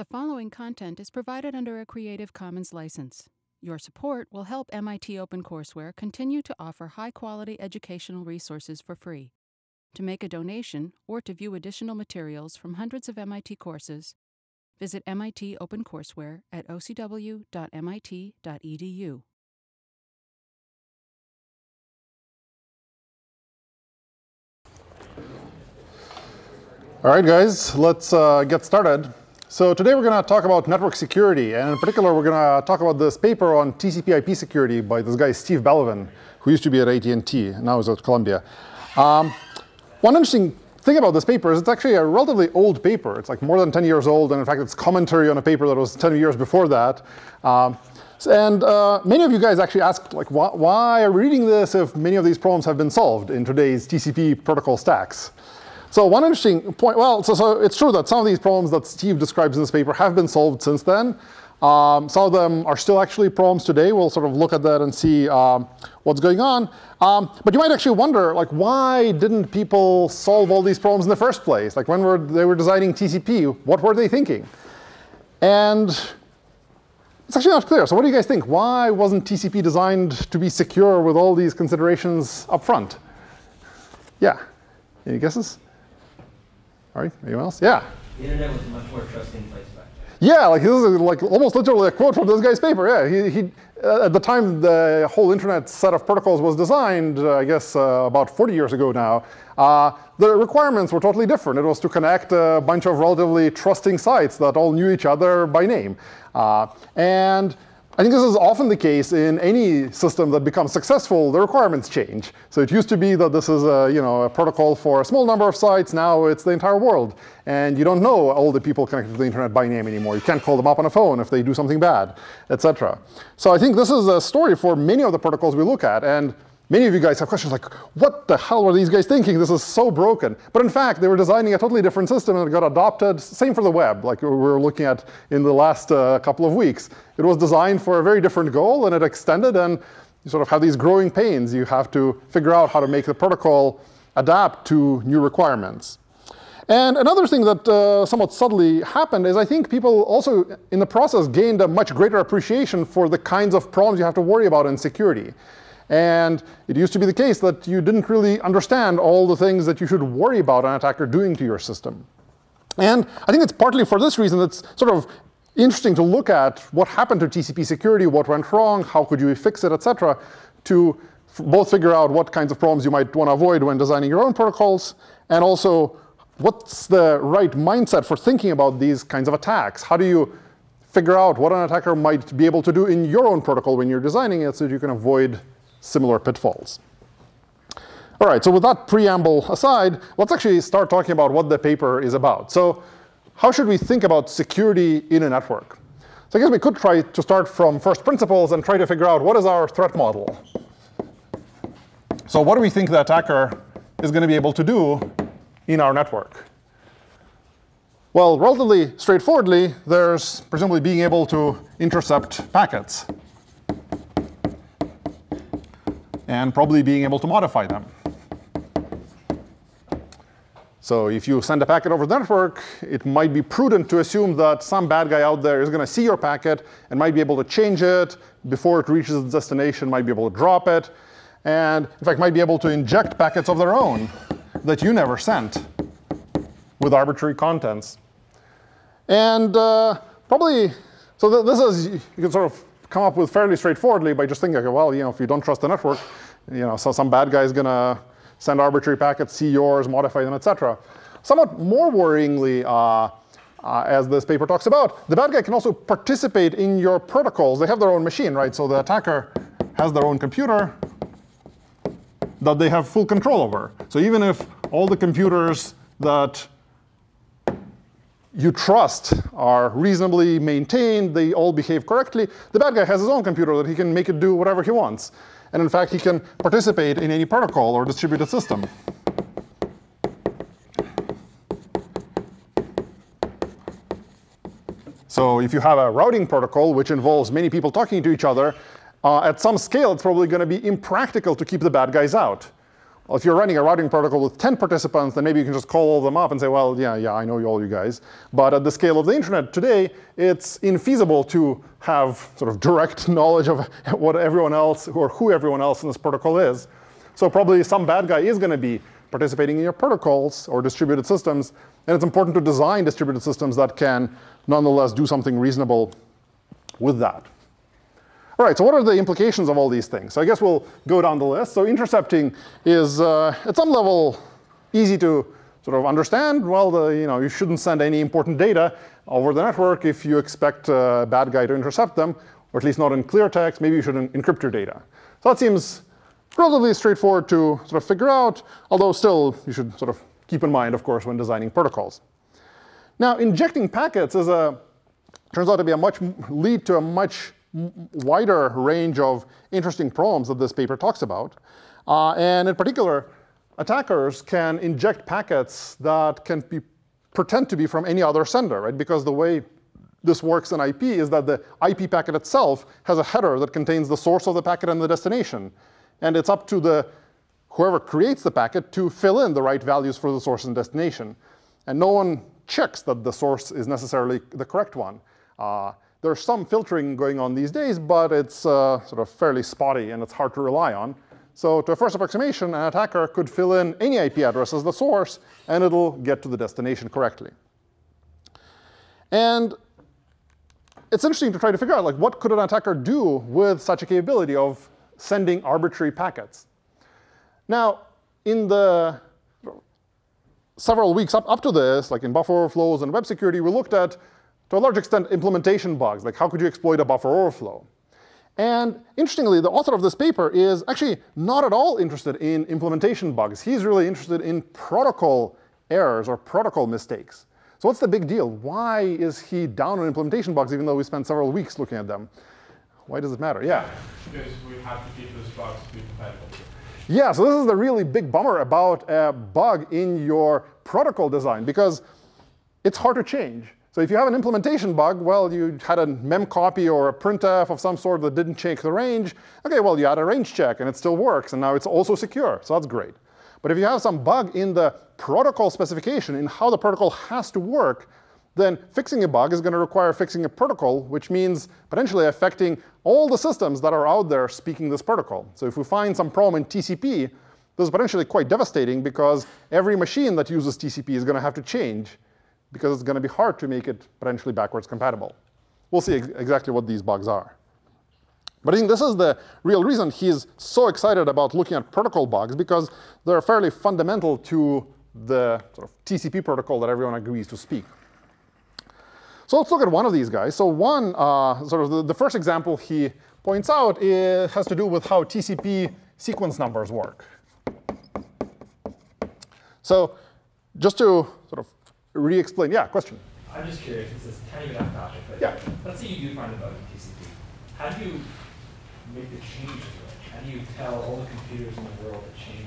The following content is provided under a Creative Commons license. Your support will help MIT OpenCourseware continue to offer high-quality educational resources for free. To make a donation or to view additional materials from hundreds of MIT courses, visit MIT OpenCourseware at ocw.mit.edu. All right, guys, let's get started. So today we're going to talk about network security, and in particular we're going to talk about this paper on TCP/IP security by this guy Steve Bellovin, who used to be at AT&T, now is at Columbia. One interesting thing about this paper is it's actually a relatively old paper. It's like more than 10 years old, and in fact it's commentary on a paper that was 10 years before that. Many of you guys actually asked, like, why are we reading this if many of these problems have been solved in today's TCP protocol stacks? So one interesting point, well, so it's true that some of these problems that Steve describes in this paper have been solved since then. Some of them are still actually problems today. We'll sort of look at that and see what's going on. But you might actually wonder, like, why didn't people solve all these problems in the first place? Like, when they were designing TCP, what were they thinking? And it's actually not clear. So what do you guys think? Why wasn't TCP designed to be secure with all these considerations up front? Yeah, any guesses? All right, anyone else? Yeah? The internet was a much more trusting place back then. Yeah, like this is like almost literally a quote from this guy's paper. Yeah, he at the time the whole internet set of protocols was designed, I guess about 40 years ago now, the requirements were totally different. It was to connect a bunch of relatively trusting sites that all knew each other by name. And I think this is often the case in any system that becomes successful. The requirements change. So it used to be that this is a protocol for a small number of sites. Now it's the entire world, and you don't know all the people connected to the internet by name anymore. You can't call them up on a phone if they do something bad, etc. So I think this is a story for many of the protocols we look at, and many of you guys have questions like, what the hell are these guys thinking? This is so broken. But in fact, they were designing a totally different system and it got adopted. Same for the web, like we were looking at in the last couple of weeks. It was designed for a very different goal and it extended, and you sort of have these growing pains. You have to figure out how to make the protocol adapt to new requirements. And another thing that somewhat subtly happened is I think people also, in the process, gained a much greater appreciation for the kinds of problems you have to worry about in security. And it used to be the case that you didn't really understand all the things that you should worry about an attacker doing to your system. And I think it's partly for this reason that's sort of interesting to look at what happened to TCP security, what went wrong, how could you fix it, etc., to both figure out what kinds of problems you might want to avoid when designing your own protocols, and also what's the right mindset for thinking about these kinds of attacks. How do you figure out what an attacker might be able to do in your own protocol when you're designing it so that you can avoid similar pitfalls. All right, so with that preamble aside, let's actually start talking about what the paper is about. So how should we think about security in a network? So I guess we could try to start from first principles and try to figure out what is our threat model. So what do we think the attacker is going to be able to do in our network? Well, relatively straightforwardly, there's presumably being able to intercept packets, and probably being able to modify them. So if you send a packet over the network, it might be prudent to assume that some bad guy out there is going to see your packet and might be able to change it before it reaches its destination, might be able to drop it, and in fact might be able to inject packets of their own that you never sent with arbitrary contents. And this is, you can sort of come up with fairly straightforwardly by just thinking, okay, well, you know, if you don't trust the network, you know, so some bad guy is going to send arbitrary packets, see yours, modify them, etc. Somewhat more worryingly, as this paper talks about, the bad guy can also participate in your protocols. They have their own machine, right? So the attacker has their own computer that they have full control over. So even if all the computers that you trust are reasonably maintained, they all behave correctly, the bad guy has his own computer that he can make it do whatever he wants. And in fact, he can participate in any protocol or distributed system. So if you have a routing protocol, which involves many people talking to each other, at some scale, it's probably going to be impractical to keep the bad guys out. Well, if you're running a routing protocol with 10 participants, then maybe you can just call all them up and say, well, yeah, I know all you guys. But at the scale of the internet today, it's infeasible to have sort of direct knowledge of what everyone else or who everyone else in this protocol is. So probably some bad guy is going to be participating in your protocols or distributed systems. And it's important to design distributed systems that can nonetheless do something reasonable with that. All right, so what are the implications of all these things? So I guess we'll go down the list. So intercepting is, at some level, easy to sort of understand. Well, you shouldn't send any important data over the network if you expect a bad guy to intercept them, or at least not in clear text. Maybe you should encrypt your data. So that seems relatively straightforward to sort of figure out, although still you should sort of keep in mind, of course, when designing protocols. Now, injecting packets is turns out to lead to a much wider range of interesting problems that this paper talks about. And in particular, attackers can inject packets that can be, pretend to be from any other sender, right? Because the way this works in IP is that the IP packet itself has a header that contains the source of the packet and the destination. And it's up to whoever creates the packet to fill in the right values for the source and destination. And no one checks that the source is necessarily the correct one. There's some filtering going on these days, but it's sort of fairly spotty, and it's hard to rely on. So to a first approximation, an attacker could fill in any IP address as the source, and it'll get to the destination correctly. And it's interesting to try to figure out, like, what could an attacker do with such a capability of sending arbitrary packets? Now, in the several weeks up to this, like in buffer overflows and web security, we looked at, to a large extent, implementation bugs, like how could you exploit a buffer overflow? And interestingly, the author of this paper is actually not at all interested in implementation bugs. He's really interested in protocol errors or protocol mistakes. So what's the big deal? Why is he down on implementation bugs, even though we spent several weeks looking at them? Why does it matter? Yeah? Because we have to keep those bugs compatible. Yeah, so this is the really big bummer about a bug in your protocol design, because it's hard to change. So if you have an implementation bug, well, you had a memcopy or a printf of some sort that didn't check the range. OK, well, you had a range check, and it still works. And now it's also secure. So that's great. But if you have some bug in the protocol specification, in how the protocol has to work, then fixing a bug is going to require fixing a protocol, which means potentially affecting all the systems that are out there speaking this protocol. So if we find some problem in TCP, this is potentially quite devastating, because every machine that uses TCP is going to have to change, because it's going to be hard to make it potentially backwards compatible. We'll see exactly what these bugs are. But I think this is the real reason he's so excited about looking at protocol bugs, because they're fairly fundamental to the sort of TCP protocol that everyone agrees to speak. So let's look at one of these guys. So one, sort of the first example he points out has to do with how TCP sequence numbers work. So just to sort of re-explain. Yeah, question? I'm just curious. This is kind of an off topic. But yeah. Let's say you do find a bug in TCP. How do you make the change to it? How do you tell all the computers in the world to change?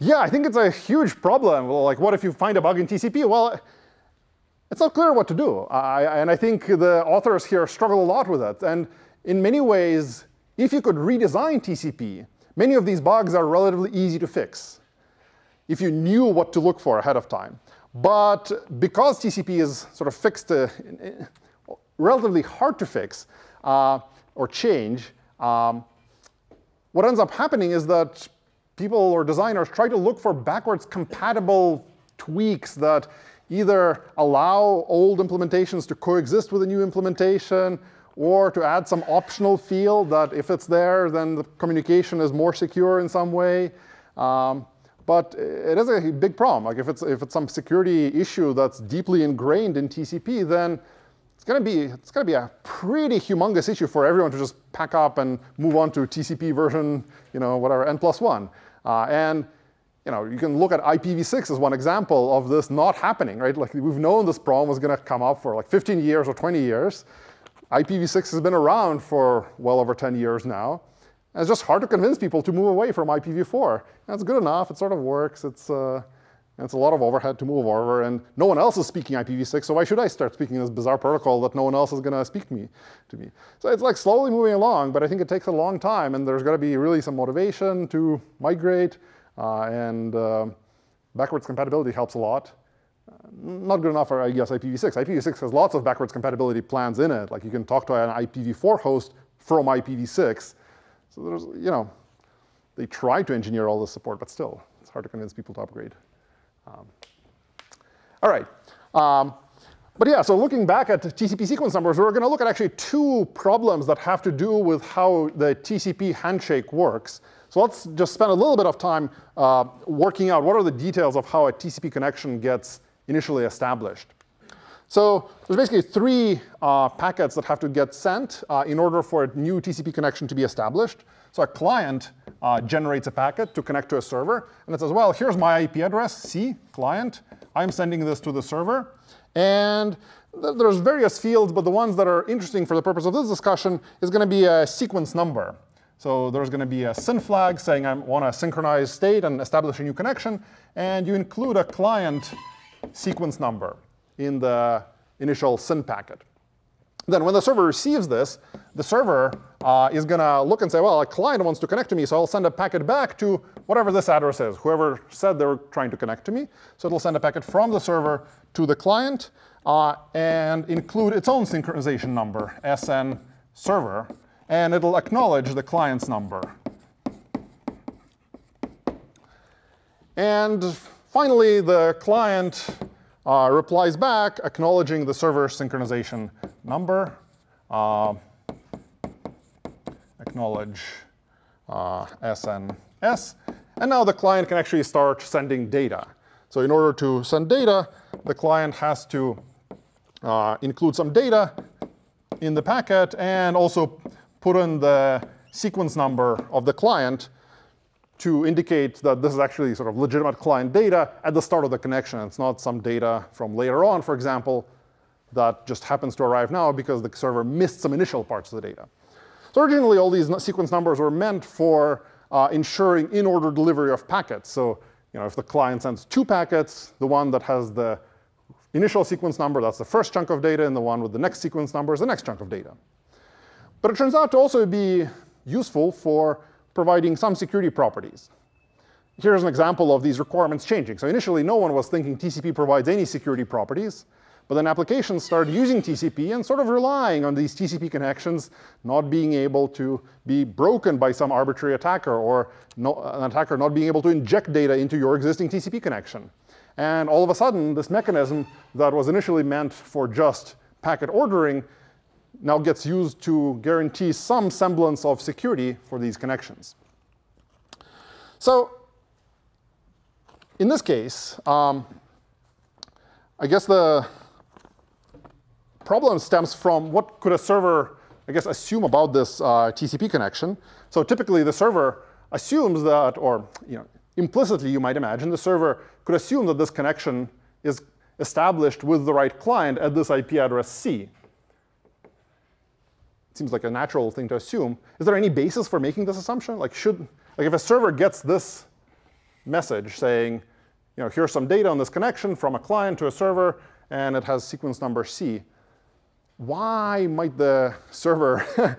Yeah, I think it's a huge problem. Well, like, what if you find a bug in TCP? Well, it's not clear what to do. And I think the authors here struggle a lot with that. And in many ways, if you could redesign TCP, many of these bugs are relatively easy to fix if you knew what to look for ahead of time. But because TCP is sort of fixed, relatively hard to fix or change, what ends up happening is that people or designers try to look for backwards compatible tweaks that either allow old implementations to coexist with a new implementation, or to add some optional field that if it's there, then the communication is more secure in some way. But it is a big problem. Like, if it's some security issue that's deeply ingrained in TCP, then it's gonna be a pretty humongous issue for everyone to just pack up and move on to TCP version, whatever, N+1. And you can look at IPv6 as one example of this not happening, right? Like, we've known this problem was gonna come up for like 15 years or 20 years. IPv6 has been around for well over 10 years now. And it's just hard to convince people to move away from IPv4. That's good enough. It sort of works. It's a lot of overhead to move over. And no one else is speaking IPv6, so why should I start speaking this bizarre protocol that no one else is going to speak to me? So it's like slowly moving along, but I think it takes a long time. And there's got to be really some motivation to migrate. Backwards compatibility helps a lot. Not good enough for, I guess, IPv6. IPv6 has lots of backwards compatibility plans in it. Like you can talk to an IPv4 host from IPv6. So there's, you know, they try to engineer all this support, but still, it's hard to convince people to upgrade. All right. But yeah, so looking back at TCP sequence numbers, we're going to look at actually two problems that have to do with how the TCP handshake works. So let's just spend a little bit of time working out what are the details of how a TCP connection gets initially established. So there's basically three packets that have to get sent in order for a new TCP connection to be established. So a client generates a packet to connect to a server. And it says, well, here's my IP address, C, client. I'm sending this to the server. And there's various fields, but the ones that are interesting for the purpose of this discussion is going to be a sequence number. So there's going to be a SYN flag saying I want to synchronize state and establish a new connection. And you include a client sequence number in the initial SYN packet. Then when the server receives this, the server is going to look and say, well, a client wants to connect to me, so I'll send a packet back to whatever this address is, whoever said they were trying to connect to me. So it'll send a packet from the server to the client and include its own synchronization number, SN server. And it'll acknowledge the client's number. And finally, the client replies back, acknowledging the server synchronization number. Acknowledge SNS. And now the client can actually start sending data. So in order to send data, the client has to include some data in the packet and also put in the sequence number of the client to indicate that this is actually sort of legitimate client data at the start of the connection. It's not some data from later on, for example, that just happens to arrive now because the server missed some initial parts of the data. So originally, all these sequence numbers were meant for ensuring in-order delivery of packets. So you know, if the client sends two packets, the one that has the initial sequence number, that's the first chunk of data, and the one with the next sequence number is the next chunk of data. But it turns out to also be useful for providing some security properties. Here's an example of these requirements changing. So initially, no one was thinking TCP provides any security properties. But then applications started using TCP and sort of relying on these TCP connections not being able to be broken by some arbitrary attacker or an attacker not being able to inject data into your existing TCP connection. And all of a sudden, this mechanism that was initially meant for just packet ordering now gets used to guarantee some semblance of security for these connections. So in this case, I guess the problem stems from what could a server, I guess, assume about this TCP connection. So typically, the server assumes that, or you know, implicitly, you might imagine, the server could assume that this connection is established with the right client at this IP address C. Seems like a natural thing to assume. Is there any basis for making this assumption? Like, if a server gets this message saying, you know, here's some data on this connection from a client to a server, and it has sequence number C, why might the server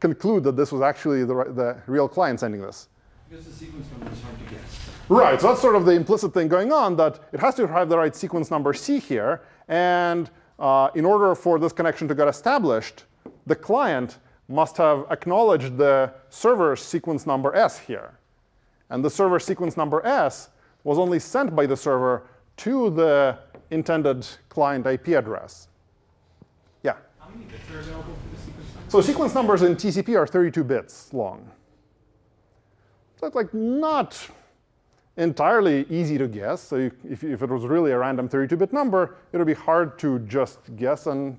conclude that this was actually the real client sending this? Because the sequence number is hard to guess. Right. So that's sort of the implicit thing going on, that it has to have the right sequence number C here. And in order for this connection to get established, the client must have acknowledged the server's sequence number S here. And the server sequence number S was only sent by the server to the intended client IP address. Yeah? How many bits are available for the sequence number? So sequence numbers in TCP are 32 bits long. That's like not entirely easy to guess. So if it was really a random 32-bit number, it would be hard to just guess, and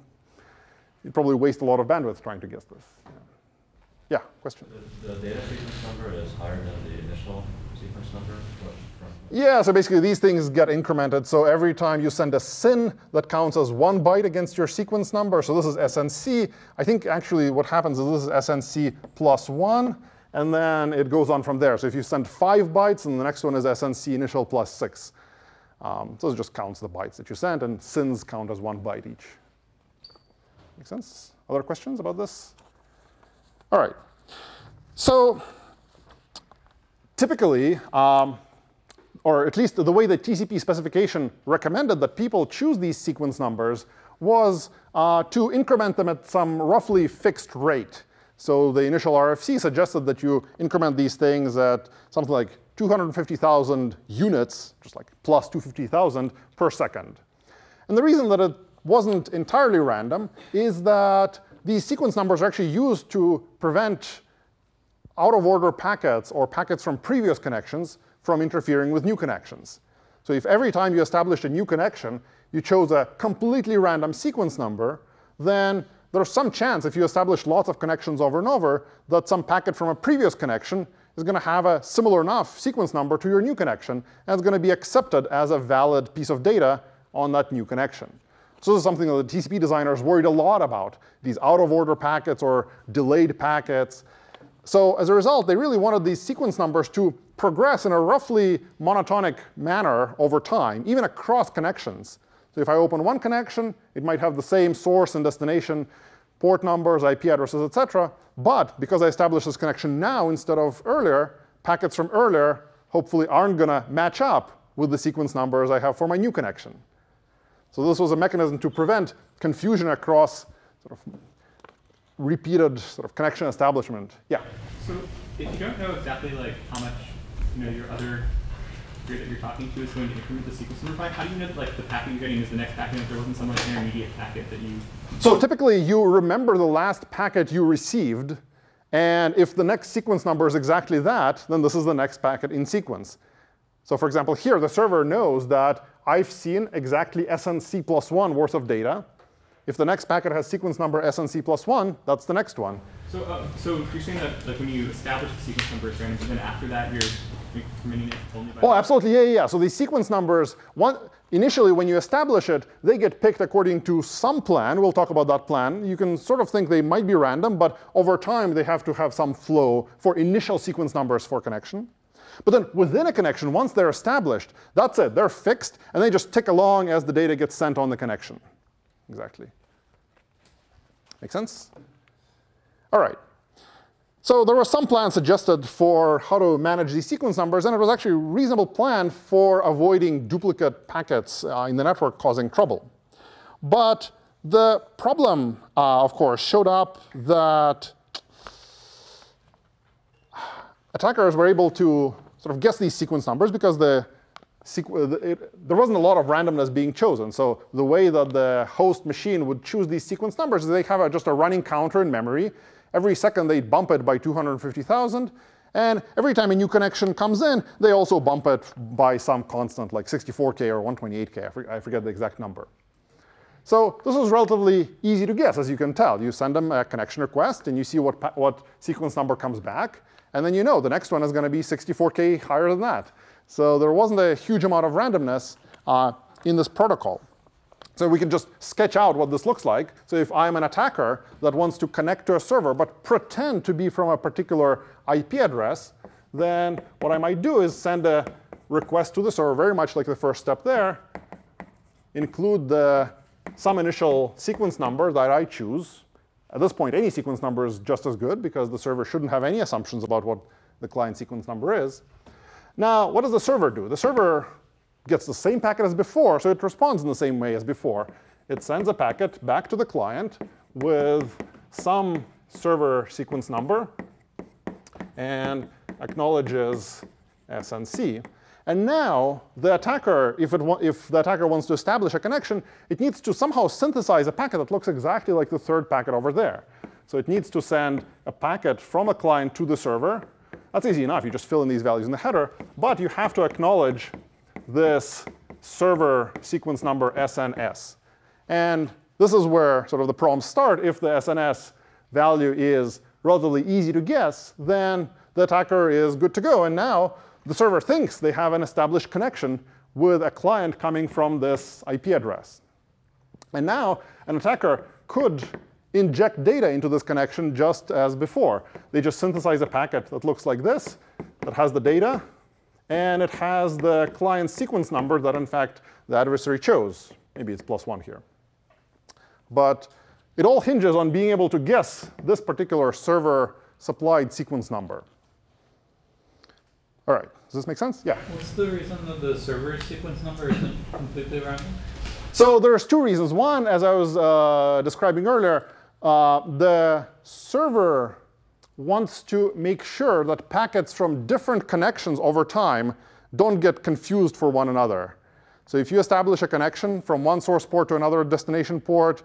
you'd probably waste a lot of bandwidth trying to guess this. Yeah, question? The data sequence number is higher than the initial sequence number? Yeah, so basically these things get incremented. So every time you send a SYN, that counts as 1 byte against your sequence number. So this is SNC. I think actually what happens is this is SNC plus 1. And then it goes on from there. So if you send 5 bytes, and the next one is SNC initial plus 6. So it just counts the bytes that you sent, and SYNs count as 1 byte each. Make sense? Other questions about this? All right. So typically, or at least the way the TCP specification recommended that people choose these sequence numbers was to increment them at some roughly fixed rate. So the initial RFC suggested that you increment these things at something like 250,000 units, just like plus 250,000 per second. And the reason that it wasn't entirely random is that these sequence numbers are actually used to prevent out-of-order packets or packets from previous connections from interfering with new connections. So if every time you established a new connection, you chose a completely random sequence number, then there's some chance, if you establish lots of connections over and over, that some packet from a previous connection is going to have a similar enough sequence number to your new connection, and it's going to be accepted as a valid piece of data on that new connection. So this is something that the TCP designers worried a lot about, these out-of-order packets or delayed packets. So as a result, they really wanted these sequence numbers to progress in a roughly monotonic manner over time, even across connections. So if I open one connection, it might have the same source and destination, port numbers, IP addresses, et cetera. But because I established this connection now instead of earlier, packets from earlier hopefully aren't going to match up with the sequence numbers I have for my new connection. So this was a mechanism to prevent confusion across sort of repeated sort of connection establishment. Yeah? So if you don't know exactly like how much your other grid that you're talking to is going to increment the sequence number by, how do you know that like the packet you're getting is the next packet if there wasn't some like intermediate packet that you... So typically you remember the last packet you received, and if the next sequence number is exactly that, then this is the next packet in sequence. So for example, here the server knows that I've seen exactly SNC+1 worth of data. If the next packet has sequence number SNC+1, that's the next one. So, so you're saying that like when you establish the sequence number, it's random, but then after that you're committing it only by... Oh, absolutely, yeah. So these sequence numbers, initially when you establish it, they get picked according to some plan. We'll talk about that plan. You can sort of think they might be random, but over time they have to have some flow for initial sequence numbers for connection. But then within a connection, once they're established, that's it. They're fixed, and they just tick along as the data gets sent on the connection. Exactly. Make sense? All right. So there was some plan suggested for how to manage these sequence numbers, and it was actually a reasonable plan for avoiding duplicate packets in the network causing trouble. But the problem, of course, showed up that attackers were able to sort of guess these sequence numbers because there wasn't a lot of randomness being chosen. So the way that the host machine would choose these sequence numbers is they have just a running counter in memory. Every second they bump it by 250,000. And every time a new connection comes in, they also bump it by some constant, like 64K or 128K. I forget the exact number. So this was relatively easy to guess, as you can tell. You send them a connection request, and you see what sequence number comes back. And then you know the next one is going to be 64K higher than that. So there wasn't a huge amount of randomness in this protocol. So we can just sketch out what this looks like. So if I'm an attacker that wants to connect to a server but pretend to be from a particular IP address, then what I might do is send a request to the server, very much like the first step there, include some initial sequence number that I choose. At this point, any sequence number is just as good because the server shouldn't have any assumptions about what the client sequence number is. Now, what does the server do? The server gets the same packet as before, so it responds in the same way as before. It sends a packet back to the client with some server sequence number and acknowledges SNC. And now, the attacker, if the attacker wants to establish a connection, it needs to somehow synthesize a packet that looks exactly like the third packet over there. So it needs to send a packet from a client to the server. That's easy enough. You just fill in these values in the header. But you have to acknowledge this server sequence number SNS. And this is where sort of the problems start. If the SNS value is relatively easy to guess, then the attacker is good to go. And now, the server thinks they have an established connection with a client coming from this IP address. And now, an attacker could inject data into this connection just as before. They just synthesize a packet that looks like this, that has the data, and it has the client sequence number that, in fact, the adversary chose. Maybe it's +1 here. But it all hinges on being able to guess this particular server-supplied sequence number. All right, does this make sense? Yeah. What's the reason that the server sequence number isn't completely random? So there's two reasons. One, as I was describing earlier, the server wants to make sure that packets from different connections over time don't get confused for one another. So if you establish a connection from one source port to another destination port,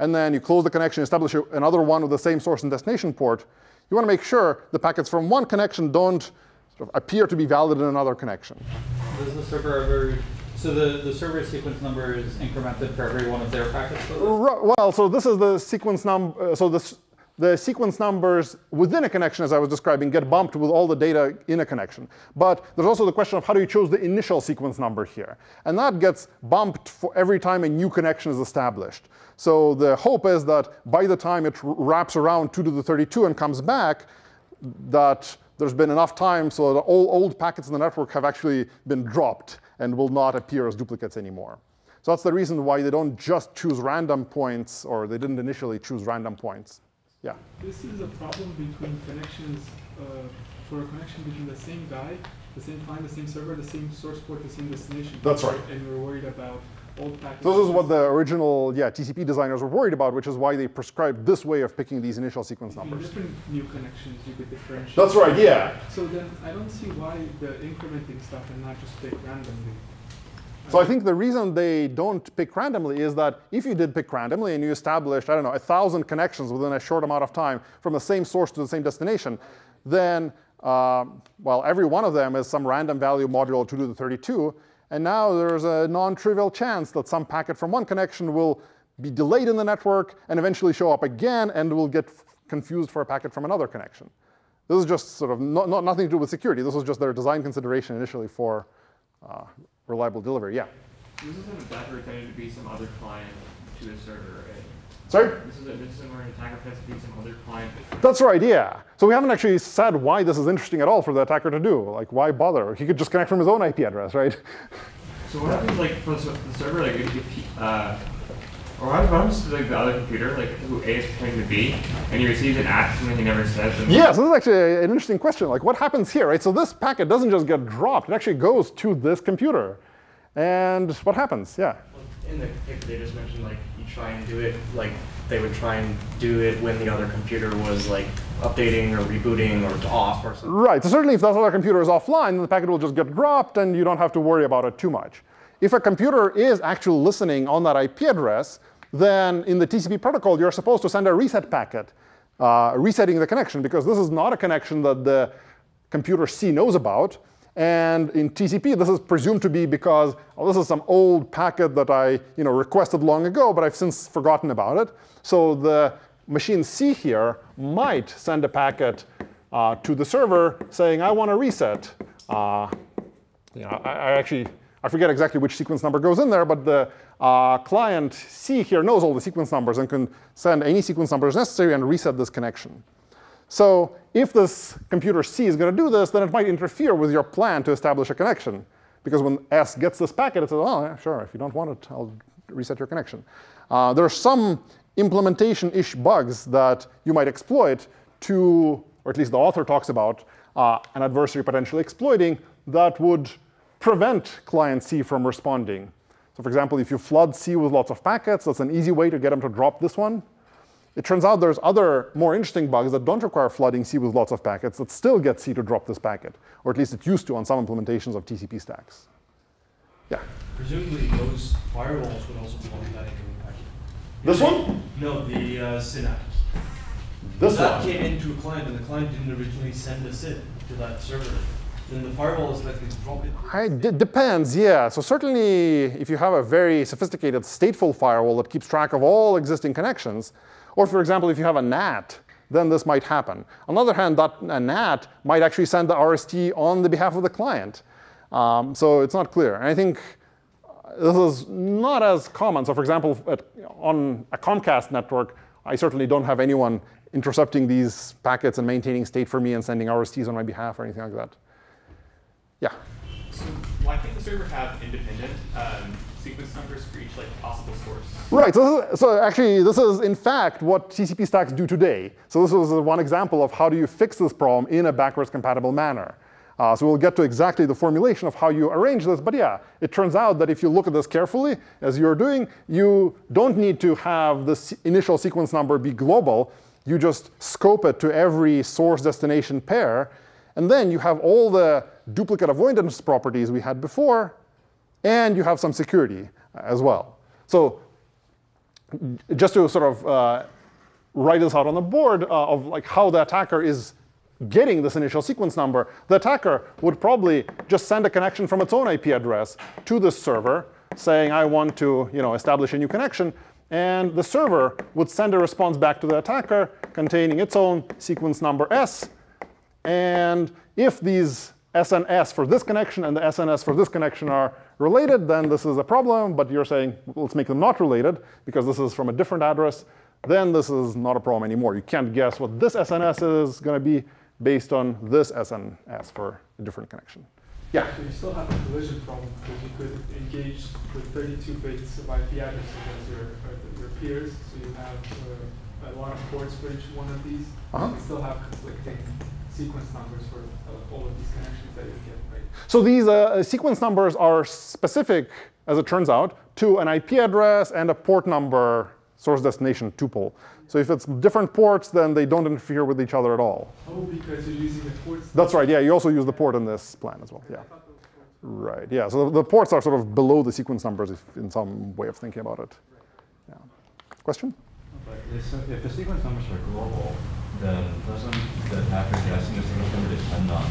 and then you close the connection, establish another one with the same source and destination port, you want to make sure the packets from one connection don't appear to be valid in another connection. Does the server ever, so the server sequence number is incremented for every one of their packets? Well, so this is the sequence number, so the sequence numbers within a connection, as I was describing, get bumped with all the data in a connection. But there's also the question of how do you choose the initial sequence number here? And that gets bumped for every time a new connection is established. So the hope is that by the time it wraps around 2 to the 32 and comes back, that there's been enough time so that all old packets in the network have actually been dropped and will not appear as duplicates anymore. So that's the reason why they don't just choose random points, or they didn't initially choose random points. Yeah. This is a problem between connections, for a connection between the same guy, the same client, the same server, the same source port, the same destination. That's right. And we're worried about old packets. This is what the original TCP designers were worried about, which is why they prescribed this way of picking these initial sequence numbers. In different new connections, you could differentiate. That's right, yeah. So then I don't see why the incrementing stuff and not just pick randomly. So I think the reason they don't pick randomly is that if you did pick randomly and you established, I don't know, 1,000 connections within a short amount of time from the same source to the same destination, then, well, every one of them is some random value modulo 2 to the 32. And now there's a non-trivial chance that some packet from one connection will be delayed in the network and eventually show up again and will get confused for a packet from another connection. This is just sort of nothing to do with security. This was just their design consideration initially for reliable delivery, yeah. This is an attacker intended to be some other client to a server, right? Sorry? This is where an attacker intends to be some other client. That's right, yeah. So we haven't actually said why this is interesting at all for the attacker to do. Like, why bother? He could just connect from his own IP address, right? So what happens, like, for the server, like, if or what happens to, like, the other computer, like, who A is pointing to B, and you receive an act something he never said? Yeah, so this is actually an interesting question. Like, what happens here, right? So this packet doesn't just get dropped. It actually goes to this computer. And what happens, yeah? In the paper, they just mentioned, like, you try and do it, like, they would try and do it when the other computer was, like, updating or rebooting or off or something. Right, so certainly if that other computer is offline, then the packet will just get dropped, and you don't have to worry about it too much. If a computer is actually listening on that IP address, then in the TCP protocol, you're supposed to send a reset packet, resetting the connection, because this is not a connection that the computer C knows about. And in TCP, this is presumed to be because, oh, this is some old packet that I requested long ago, but I've since forgotten about it. So the machine C here might send a packet to the server saying, I want to reset. I forget exactly which sequence number goes in there, but the client C here knows all the sequence numbers and can send any sequence numbers necessary and reset this connection. So if this computer C is going to do this, then it might interfere with your plan to establish a connection. Because when S gets this packet, it says, oh, yeah, sure, if you don't want it, I'll reset your connection. There are some implementation-ish bugs that you might exploit to, or at least the author talks about, an adversary potentially exploiting that would prevent client C from responding. So for example, if you flood C with lots of packets, that's an easy way to get them to drop this one. It turns out there's other more interesting bugs that don't require flooding C with lots of packets that still get C to drop this packet, or at least it used to on some implementations of TCP stacks. Yeah? Presumably those firewalls would also belong to that incoming packet. This one? No, the SYN app. This one? That came into a client, and the client didn't originally send a SYN to that server. Then the firewall is likely to drop it. It depends, yeah. So certainly if you have a very sophisticated stateful firewall that keeps track of all existing connections, or for example, if you have a NAT, then this might happen. On the other hand, that a NAT might actually send the RST on the behalf of the client. So it's not clear. And I think this is not as common. So for example, on a Comcast network, I certainly don't have anyone intercepting these packets and maintaining state for me and sending RSTs on my behalf or anything like that. Yeah? So why can't the server have independent sequence numbers for each possible source? Right. So actually, this is, in fact, what TCP stacks do today. So this is one example of how do you fix this problem in a backwards compatible manner. So we'll get to exactly the formulation of how you arrange this. But yeah, it turns out that if you look at this carefully, as you're doing, you don't need to have this initial sequence number be global. You just scope it to every source destination pair. And then you have all the duplicate avoidance properties we had before. And you have some security as well. So just to sort of write this out on the board of like how the attacker is getting this initial sequence number, the attacker would probably just send a connection from its own IP address to this server saying, I want to establish a new connection. And the server would send a response back to the attacker containing its own sequence number S. And if these S and S for this connection and the S and S for this connection are related, then this is a problem. But you're saying, let's make them not related, because this is from a different address. Then this is not a problem anymore. You can't guess what this S and S is going to be based on this SNS for a different connection. Yeah? So you still have a collision problem, because you could engage with 32 bits of IP addresses as your peers. So you have a lot of ports for each one of these. Uh-huh. You still have conflicting sequence numbers for all of these connections that you get, right? So these sequence numbers are specific, as it turns out, to an IP address and a port number source destination tuple. So if it's different ports, then they don't interfere with each other at all. Oh, because you're using the ports? That's right, yeah. You also use the port in this plan as well, yeah. Right, yeah. So the ports are sort of below the sequence numbers if in some way of thinking about it. Yeah. Question? But if the sequence numbers are global, then doesn't the attacker guessing the sequence number depend on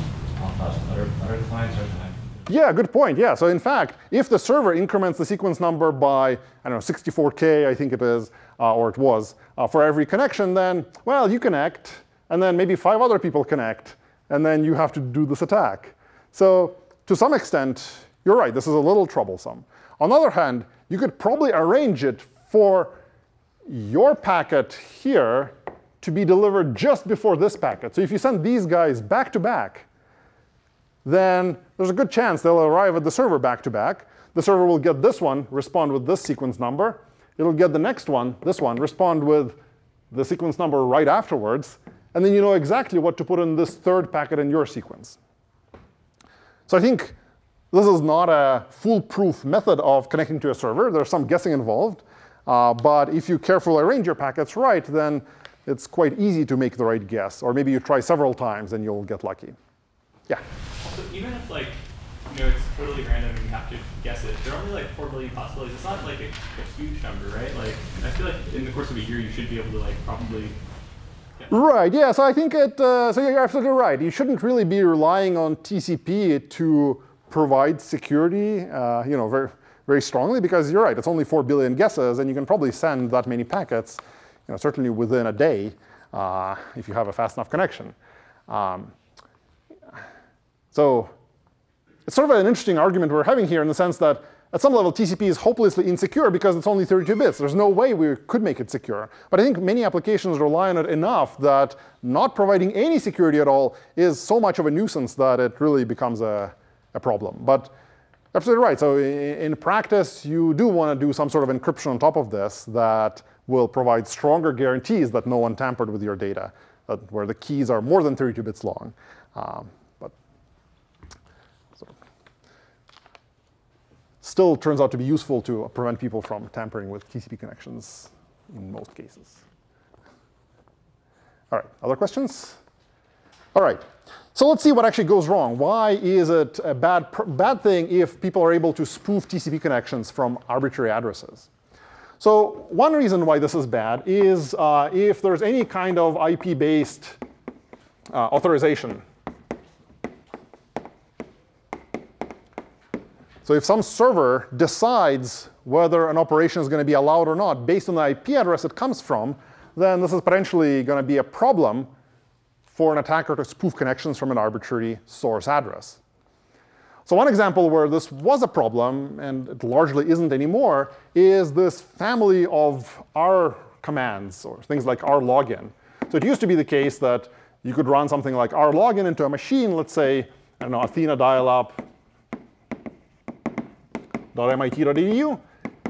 other clients or connections? Yeah, good point. Yeah, so in fact, if the server increments the sequence number by, I don't know, 64K, I think it is, or it was, for every connection, then, well, you connect, and then maybe 5 other people connect, and then you have to do this attack. So to some extent, you're right, this is a little troublesome. On the other hand, you could probably arrange it for your packet here to be delivered just before this packet. So if you send these guys back to back, then there's a good chance they'll arrive at the server back to back. The server will get this one, respond with this sequence number. It'll get the next one, this one, respond with the sequence number right afterwards. And then you know exactly what to put in this third packet in your sequence. So I think this is not a foolproof method of connecting to a server. There's some guessing involved. But if you carefully arrange your packets right, then it's quite easy to make the right guess. Or maybe you try several times and you'll get lucky. Yeah? So even if it's totally random and you have to guess it, there are only 4 billion possibilities. It's not like a huge number, right? Like I feel like in the course of a year you should be able to probably. Yeah. Right. Yeah. So I think so you're absolutely right. You shouldn't really be relying on TCP to provide security, very very strongly, because you're right. It's only 4 billion guesses, and you can probably send that many packets, certainly within a day, if you have a fast enough connection. So it's sort of an interesting argument we're having here in the sense that at some level TCP is hopelessly insecure because it's only 32 bits. There's no way we could make it secure. But I think many applications rely on it enough that not providing any security at all is so much of a nuisance that it really becomes a problem. But absolutely right. So in practice, you do want to do some sort of encryption on top of this that will provide stronger guarantees that no one tampered with your data, where the keys are more than 32 bits long. Still turns out to be useful to prevent people from tampering with TCP connections in most cases. All right, other questions? All right, so let's see what actually goes wrong. Why is it a bad thing if people are able to spoof TCP connections from arbitrary addresses? So one reason why this is bad is if there's any kind of IP-based authorization. So if some server decides whether an operation is going to be allowed or not based on the IP address it comes from, then this is potentially going to be a problem for an attacker to spoof connections from an arbitrary source address. So one example where this was a problem, and it largely isn't anymore, is this family of R commands, or things like R login. So it used to be the case that you could run something like R login into a machine, let's say, I don't know, Athena dial-up, .mit.edu,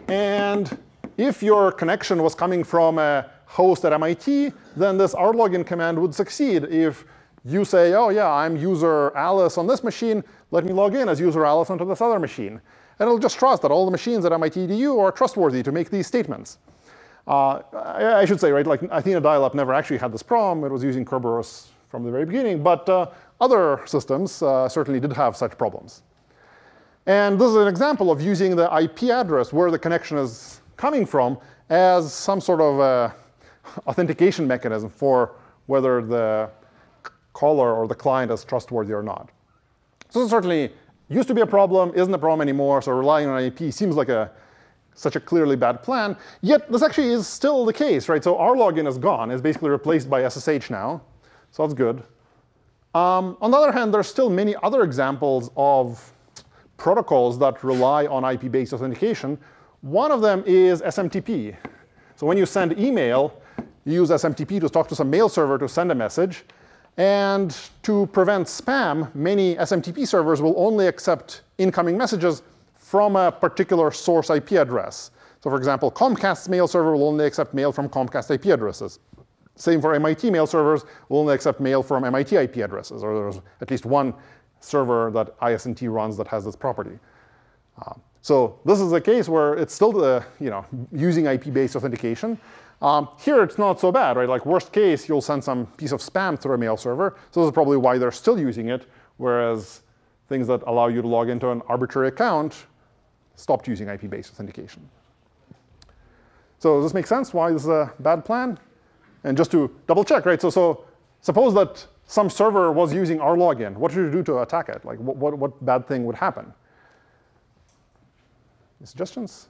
and if your connection was coming from a host at MIT, then this rlogin command would succeed if You say, oh yeah, I'm user Alice on this machine. Let me log in as user Alice onto this other machine. And it'll just trust that all the machines at MIT EDU are trustworthy to make these statements. I should say, right, like Athena dial-up never actually had this problem. It was using Kerberos from the very beginning. But other systems certainly did have such problems. And this is an example of using the IP address where the connection is coming from as some sort of authentication mechanism for whether the caller or the client is trustworthy or not. So this certainly used to be a problem, isn't a problem anymore. So relying on IP seems like such a clearly bad plan. Yet this actually is still the case, right? So our login is gone. It's basically replaced by SSH now. So that's good. On the other hand, there's still many other examples of protocols that rely on IP-based authentication. One of them is SMTP. So when you send email, you use SMTP to talk to some mail server to send a message. And to prevent spam, many SMTP servers will only accept incoming messages from a particular source IP address. So for example, Comcast's mail server will only accept mail from Comcast IP addresses. Same for MIT mail servers will only accept mail from MIT IP addresses, or there's at least one server that ISNT runs that has this property. So this is a case where it's still the, using IP-based authentication. Here it's not so bad, right? Like worst case, you'll send some piece of spam through a mail server. So this is probably why they're still using it, whereas things that allow you to log into an arbitrary account stopped using IP-based authentication. So does this make sense? Why this is a bad plan? And just to double check, right? So suppose that some server was using our login. What should you do to attack it? Like what bad thing would happen? Any suggestions?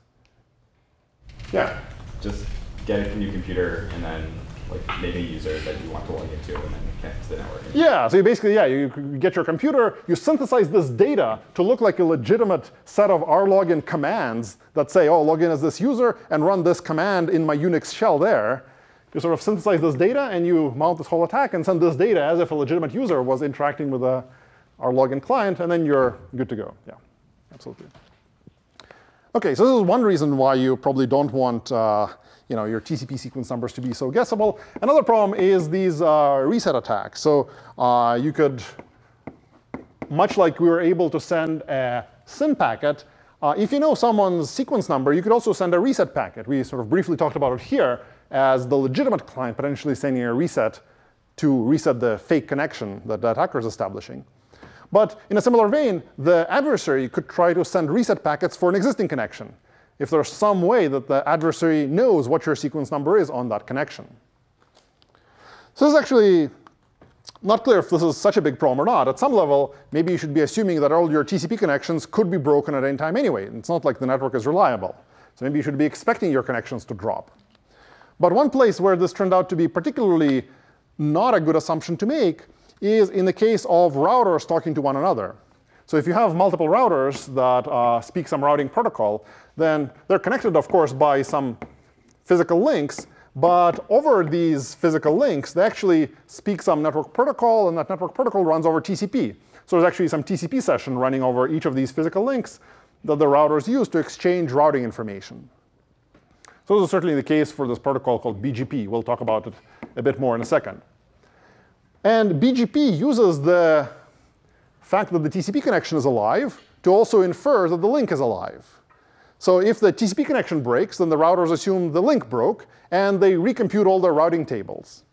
Yeah. Just get it from your computer and then like name a user that you want to log into and then connect to the network. Yeah, so you basically, you get your computer, you synthesize this data to look like a legitimate set of our login commands that say, oh, login as this user and run this command in my Unix shell there. You sort of synthesize this data, and you mount this whole attack and send this data as if a legitimate user was interacting with our login client, and then you're good to go. Yeah, absolutely. OK, so this is one reason why you probably don't want your TCP sequence numbers to be so guessable. Another problem is these reset attacks. So you could, much like we were able to send a SYN packet, if you know someone's sequence number, you could also send a reset packet. We sort of briefly talked about it here as the legitimate client potentially sending a reset to reset the fake connection that the attacker is establishing. But in a similar vein, the adversary could try to send reset packets for an existing connection if there's some way that the adversary knows what your sequence number is on that connection. So this is actually not clear if this is such a big problem or not. At some level, maybe you should be assuming that all your TCP connections could be broken at any time anyway. It's not like the network is reliable. So maybe you should be expecting your connections to drop. But one place where this turned out to be particularly not a good assumption to make is in the case of routers talking to one another. So if you have multiple routers that speak some routing protocol, then they're connected, of course, by some physical links. But over these physical links, they actually speak some network protocol, and that network protocol runs over TCP. So there's actually some TCP session running over each of these physical links that the routers use to exchange routing information. So this is certainly the case for this protocol called BGP. We'll talk about it a bit more in a second. And BGP uses the fact that the TCP connection is alive to also infer that the link is alive. So if the TCP connection breaks, then the routers assume the link broke, and they recompute all their routing tables.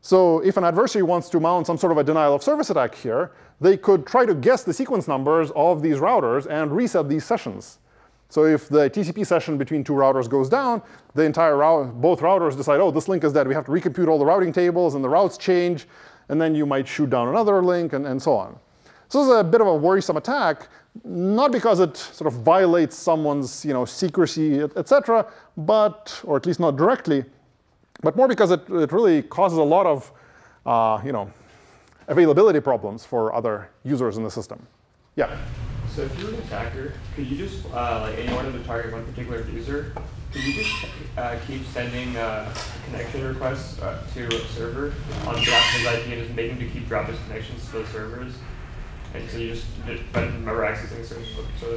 So if an adversary wants to mount some sort of a denial of service attack here, they could try to guess the sequence numbers of these routers and reset these sessions. So if the TCP session between two routers goes down, the entire both routers decide, oh, this link is dead. We have to recompute all the routing tables, and the routes change. And then you might shoot down another link, and so on. So this is a bit of a worrisome attack, not because it sort of violates someone's secrecy, etc., but or at least not directly, but more because it really causes a lot of availability problems for other users in the system. Yeah. So if you're an attacker, could you just, and you wanted to target one particular user, could you just keep sending connection requests to a server on Jackson's IP and just making to keep dropping connections to those servers? And so you just remember accessing certain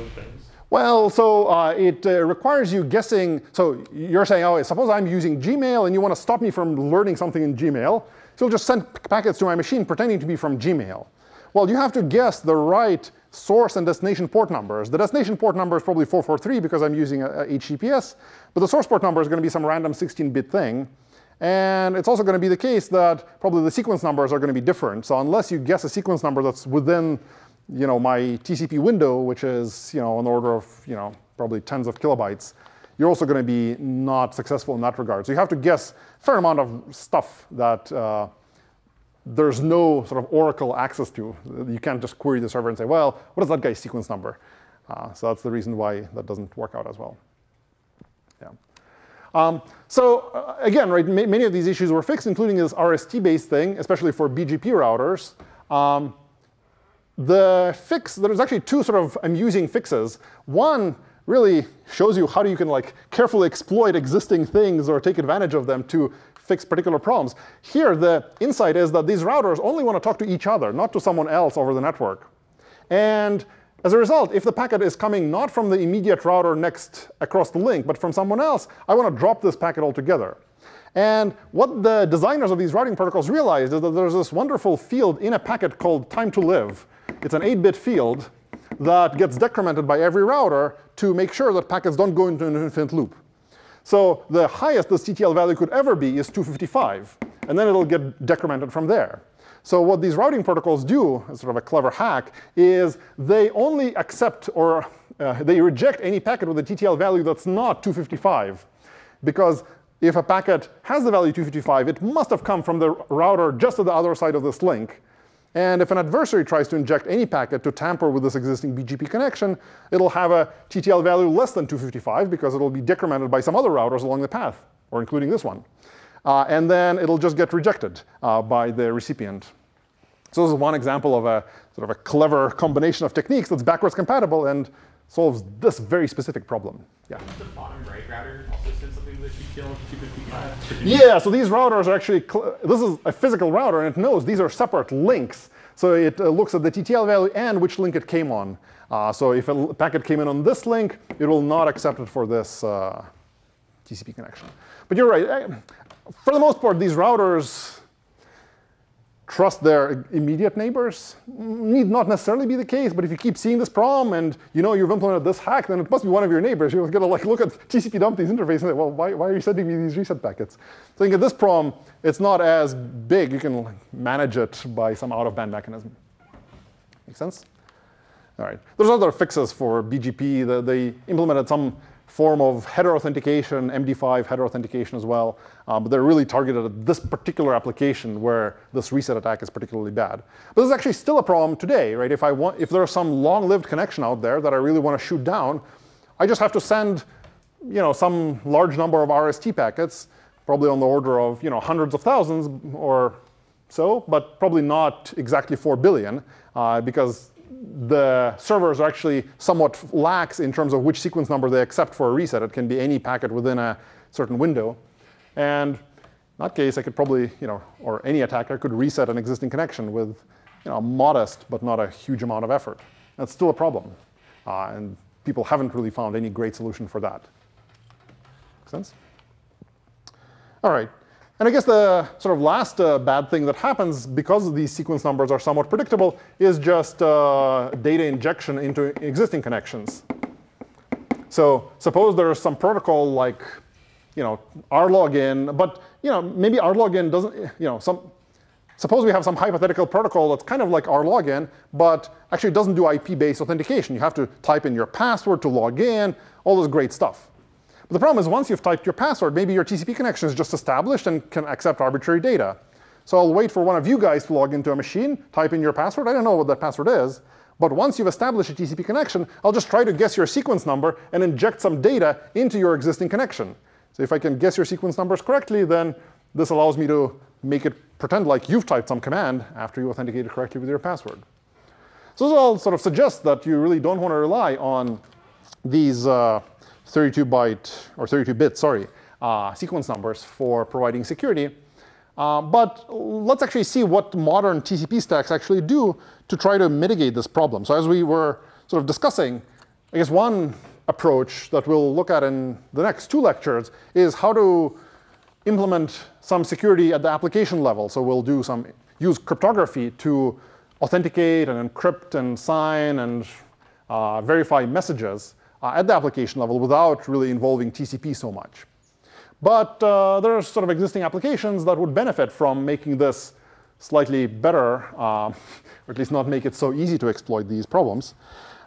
things. Well, so it requires you guessing. So you're saying, oh, suppose I'm using Gmail and you want to stop me from learning something in Gmail. So you'll just send packets to my machine pretending to be from Gmail. Well, you have to guess the right source and destination port numbers. The destination port number is probably 443 because I'm using a HTTPS, but the source port number is going to be some random 16-bit thing. And it's also going to be the case that probably the sequence numbers are going to be different. So unless you guess a sequence number that's within, you know, my TCP window, which is, you know, on the order of, you know, probably tens of kilobytes, you're also going to be not successful in that regard. So you have to guess a fair amount of stuff that there's no sort of oracle access to. You can't just query the server and say, well, what is that guy's sequence number? So that's the reason why that doesn't work out as well. Yeah. So again, right, many of these issues were fixed, including this RST-based thing, especially for BGP routers. The fix, there's actually two sort of amusing fixes. One really shows you how you can like carefully exploit existing things or take advantage of them to fix particular problems. Here, the insight is that these routers only want to talk to each other, not to someone else over the network. And as a result, if the packet is coming not from the immediate router next across the link, but from someone else, I want to drop this packet altogether. And what the designers of these routing protocols realized is that there's this wonderful field in a packet called time to live. It's an 8-bit field that gets decremented by every router to make sure that packets don't go into an infinite loop. So the highest this TTL value could ever be is 255. And then it'll get decremented from there. So what these routing protocols do, as sort of a clever hack, is they only accept or they reject any packet with a TTL value that's not 255. Because if a packet has the value 255, it must have come from the router just at the other side of this link. And if an adversary tries to inject any packet to tamper with this existing BGP connection, it'll have a TTL value less than 255 because it'll be decremented by some other routers along the path, or including this one. And then it'll just get rejected by the recipient. So this is one example of a sort of a clever combination of techniques that's backwards compatible and solves this very specific problem. Yeah. Does the bottom right router also send something with TTL 255? Yeah. So these routers are actually this is a physical router, and it knows these are separate links. So it looks at the TTL value and which link it came on. So if a packet came in on this link, it will not accept it for this TCP connection. But you're right. For the most part, these routers trust their immediate neighbors. Need not necessarily be the case, but if you keep seeing this problem and you know you've implemented this hack, then it must be one of your neighbors. You're going to like look at TCP dumpty's interface and say, well, why are you sending me these reset packets? So you get this problem. It's not as big. You can manage it by some out-of-band mechanism. Make sense? All right. There's other fixes for BGP. They implemented some form of header authentication, MD5 header authentication as well. But they're really targeted at this particular application where this reset attack is particularly bad. But this is actually still a problem today, right? If there's some long-lived connection out there that I really want to shoot down, I just have to send, you know, some large number of RST packets, probably on the order of, you know, hundreds of thousands or so, but probably not exactly 4 billion, because the servers are actually somewhat lax in terms of which sequence number they accept for a reset. It can be any packet within a certain window. And in that case, I could probably, you know, or any attacker could reset an existing connection with, you know, modest but not a huge amount of effort. That's still a problem. And people haven't really found any great solution for that. Make sense? All right. And I guess the sort of last bad thing that happens because these sequence numbers are somewhat predictable is just data injection into existing connections. So suppose there's some protocol like, you know, rlogin, but you know maybe rlogin doesn't, you know, suppose we have some hypothetical protocol that's kind of like rlogin, but actually doesn't do IP-based authentication. You have to type in your password to log in, all this great stuff. The problem is once you've typed your password, maybe your TCP connection is just established and can accept arbitrary data. So I'll wait for one of you guys to log into a machine, type in your password. I don't know what that password is. But once you've established a TCP connection, I'll just try to guess your sequence number and inject some data into your existing connection. So if I can guess your sequence numbers correctly, then this allows me to make it pretend like you've typed some command after you authenticated correctly with your password. So this all sort of suggests that you really don't want to rely on these 32-bit sequence numbers for providing security. But let's actually see what modern TCP stacks actually do to try to mitigate this problem. So as we were sort of discussing, I guess one approach that we'll look at in the next two lectures is how to implement some security at the application level. So we'll do some use cryptography to authenticate and encrypt and sign and verify messages at the application level without really involving TCP so much. But there are sort of existing applications that would benefit from making this slightly better, or at least not make it so easy to exploit these problems.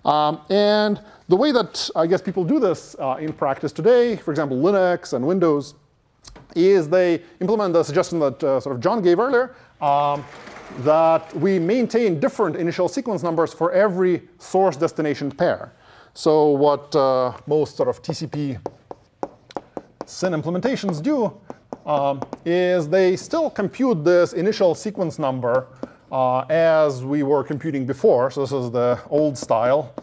And the way that I guess people do this in practice today, for example, Linux and Windows, is they implement the suggestion that sort of John gave earlier, that we maintain different initial sequence numbers for every source destination pair. So what most sort of TCP SYN implementations do is they still compute this initial sequence number as we were computing before. So this is the old style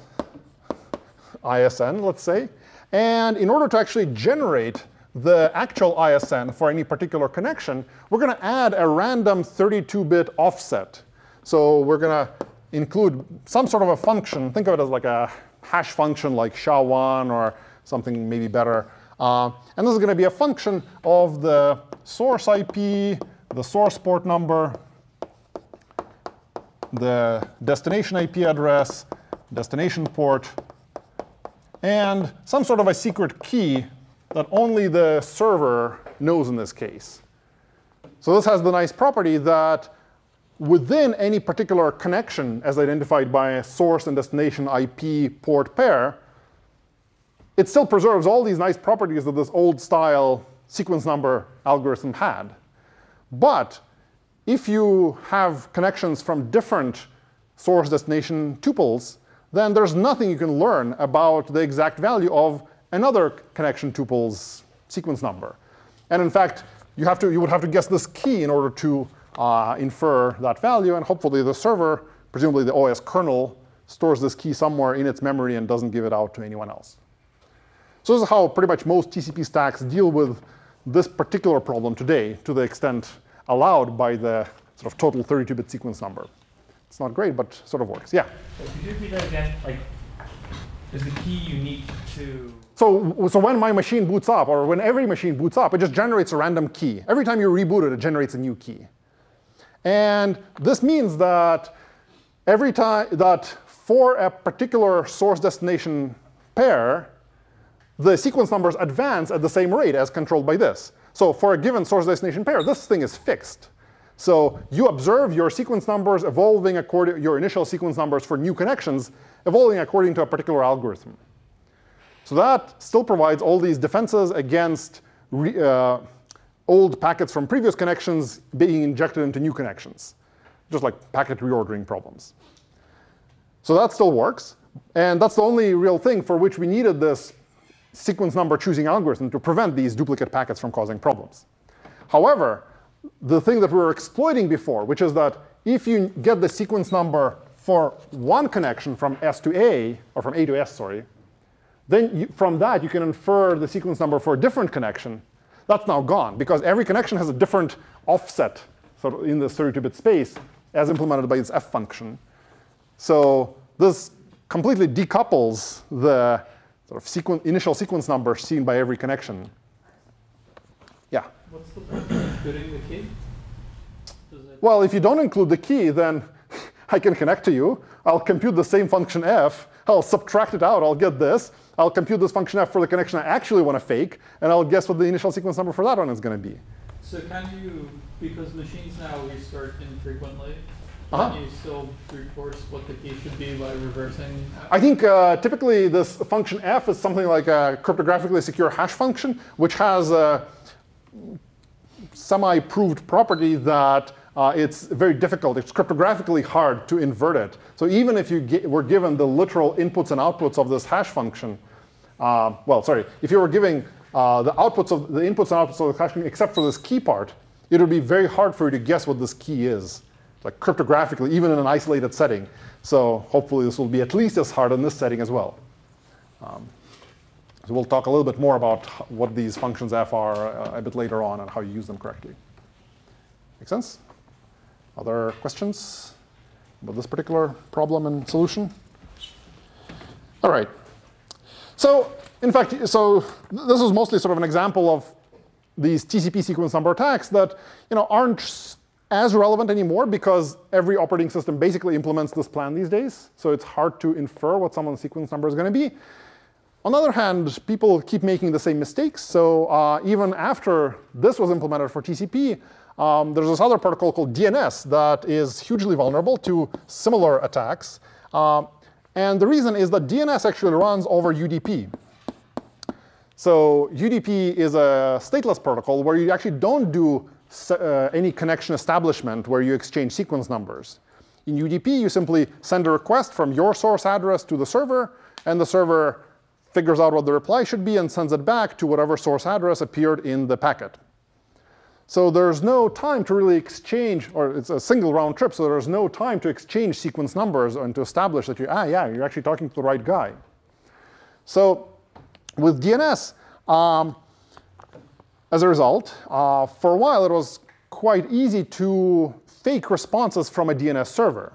ISN, let's say. And in order to actually generate the actual ISN for any particular connection, we're going to add a random 32-bit offset. So we're going to include some sort of a function. Think of it as like a hash function like SHA1 or something maybe better. And this is going to be a function of the source IP, the source port number, the destination IP address, destination port, and some sort of a secret key that only the server knows in this case. So this has the nice property that within any particular connection, as identified by a source and destination IP port pair, it still preserves all these nice properties that this old style sequence number algorithm had. But if you have connections from different source destination tuples, then there's nothing you can learn about the exact value of another connection tuple's sequence number. And in fact, you would have to guess this key in order to infer that value. And hopefully the server, presumably the OS kernel, stores this key somewhere in its memory and doesn't give it out to anyone else. So this is how pretty much most TCP stacks deal with this particular problem today, to the extent allowed by the sort of total 32-bit sequence number. It's not great, but sort of works. Yeah? Could you repeat that again? Like, is the key unique to? So when my machine boots up, or when every machine boots up, it just generates a random key. Every time you reboot it, it generates a new key. And this means that every time that for a particular source destination pair, the sequence numbers advance at the same rate as controlled by this. So for a given source destination pair, this thing is fixed. So you observe your sequence numbers evolving according, your initial sequence numbers for new connections evolving according to a particular algorithm. So that still provides all these defenses against old packets from previous connections being injected into new connections, just like packet reordering problems. So that still works. And that's the only real thing for which we needed this sequence number choosing algorithm to prevent these duplicate packets from causing problems. However, the thing that we were exploiting before, which is that if you get the sequence number for one connection from S to A, or from A to S, sorry, then from that you can infer the sequence number for a different connection. That's now gone, because every connection has a different offset sort of in this 32-bit space as implemented by its F function. So this completely decouples the sort of initial sequence number seen by every connection. Yeah? What's the point of including the key? Well, if you don't include the key, then I can connect to you. I'll compute the same function f. I'll subtract it out. I'll get this. I'll compute this function f for the connection I actually want to fake. And I'll guess what the initial sequence number for that one is going to be. So can you, because machines now restart infrequently, can you still reinforce what the key should be by reversing? I think typically this function f is something like a cryptographically secure hash function, which has a semi-proved property that it's very difficult. It's cryptographically hard to invert it. So even if you were given the literal inputs and outputs of this hash function, if you were giving the inputs and outputs of the hash function except for this key part, it would be very hard for you to guess what this key is, like cryptographically, even in an isolated setting. So hopefully this will be at least as hard in this setting as well. So we'll talk a little bit more about what these functions f are a bit later on and how you use them correctly. Make sense? Other questions about this particular problem and solution? All right. So in fact, so this is mostly sort of an example of these TCP sequence number attacks that aren't as relevant anymore because every operating system basically implements this plan these days. So it's hard to infer what someone's sequence number is going to be. On the other hand, people keep making the same mistakes. So even after this was implemented for TCP, there's this other protocol called DNS that is hugely vulnerable to similar attacks. And the reason is that DNS actually runs over UDP. So UDP is a stateless protocol where you actually don't do any connection establishment where you exchange sequence numbers. In UDP, you simply send a request from your source address to the server, and the server figures out what the reply should be and sends it back to whatever source address appeared in the packet. So there's no time to really exchange, or it's a single round trip, so there's no time to exchange sequence numbers and to establish that you're actually talking to the right guy. So with DNS, as a result, for a while it was quite easy to fake responses from a DNS server.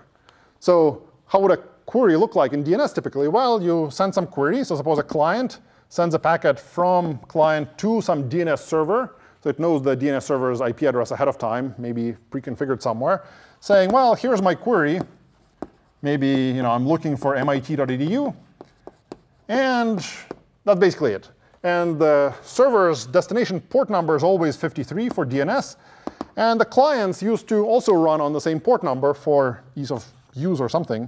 So how would a query look like in DNS typically? Well, you send some query. So suppose a client sends a packet from client to some DNS server. So it knows the DNS server's IP address ahead of time, maybe pre-configured somewhere, saying, well, here's my query. Maybe I'm looking for mit.edu. And that's basically it. And the server's destination port number is always 53 for DNS. And the clients used to also run on the same port number for ease of use or something.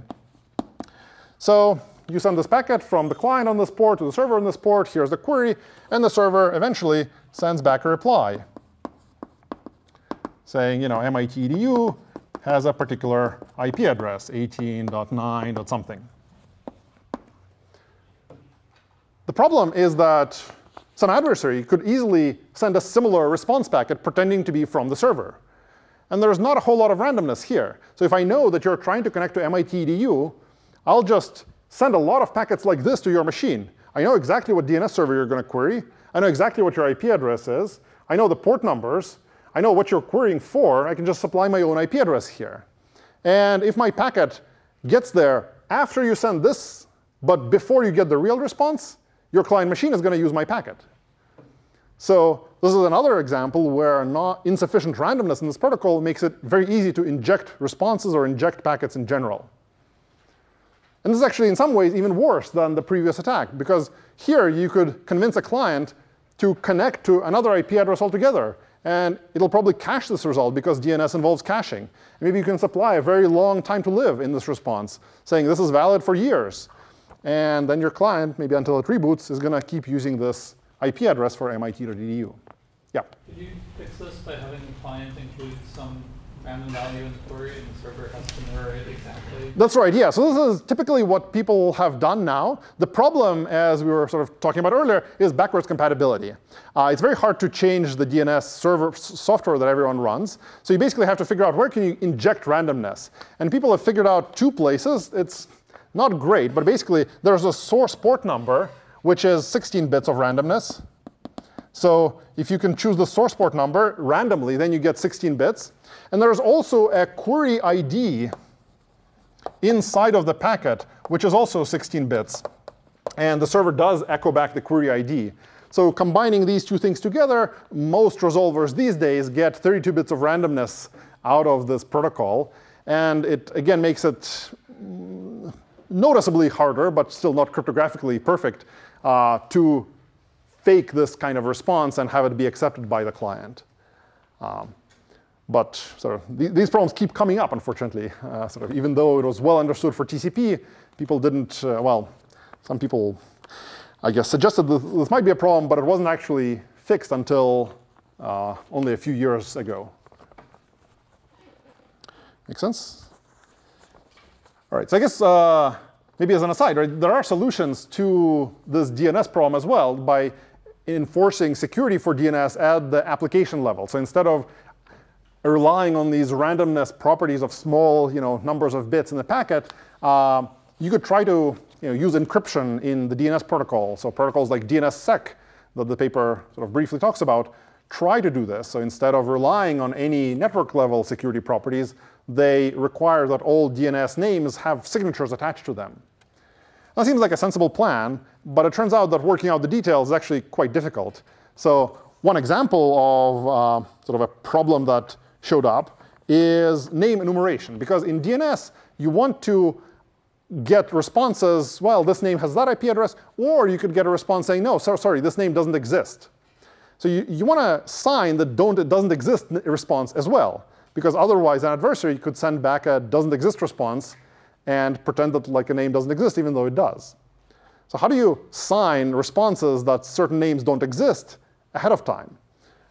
So you send this packet from the client on this port to the server on this port. Here's the query. And the server eventually sends back a reply saying, MIT.edu has a particular IP address, 18.9. something. The problem is that some adversary could easily send a similar response packet pretending to be from the server. And there's not a whole lot of randomness here. So if I know that you're trying to connect to MIT.edu, I'll just send a lot of packets like this to your machine. I know exactly what DNS server you're going to query. I know exactly what your IP address is. I know the port numbers. I know what you're querying for. I can just supply my own IP address here. And if my packet gets there after you send this, but before you get the real response, your client machine is going to use my packet. So this is another example where insufficient randomness in this protocol makes it very easy to inject responses or inject packets in general. And this is actually, in some ways, even worse than the previous attack, because here you could convince a client to connect to another IP address altogether. And it'll probably cache this result, because DNS involves caching. And maybe you can supply a very long time to live in this response, saying this is valid for years. And then your client, maybe until it reboots, is going to keep using this IP address for MIT.edu. Yeah? Could you fix this by having the client include some random value in the query, and the server has to mirror it exactly? That's right, yeah. So this is typically what people have done now. The problem, as we were sort of talking about earlier, is backwards compatibility. It's very hard to change the DNS server software that everyone runs. So you basically have to figure out where can you inject randomness. And people have figured out two places. It's not great, but basically there's a source port number, which is 16 bits of randomness. So if you can choose the source port number randomly, then you get 16 bits. And there's also a query ID inside of the packet, which is also 16 bits. And the server does echo back the query ID. So combining these two things together, most resolvers these days get 32 bits of randomness out of this protocol. And it, again, makes it noticeably harder, but still not cryptographically perfect, to fake this kind of response and have it be accepted by the client. But sort of these problems keep coming up, unfortunately. Sort of even though it was well understood for TCP, people didn't. Well, some people, I guess, suggested this might be a problem, but it wasn't actually fixed until only a few years ago. Make sense? All right. So I guess. Maybe as an aside, right, there are solutions to this DNS problem as well by enforcing security for DNS at the application level. So instead of relying on these randomness properties of small numbers of bits in the packet, you could try to use encryption in the DNS protocol. So protocols like DNSSEC that the paper sort of briefly talks about try to do this. So instead of relying on any network level security properties, they require that all DNS names have signatures attached to them. That seems like a sensible plan, but it turns out that working out the details is actually quite difficult. So one example of sort of a problem that showed up is name enumeration. Because in DNS, you want to get responses, well, this name has that IP address, or you could get a response saying, no, sorry, this name doesn't exist. So you want to sign the doesn't exist response as well, because otherwise an adversary could send back a doesn't exist response and pretend that like a name doesn't exist, even though it does. So how do you sign responses that certain names don't exist ahead of time?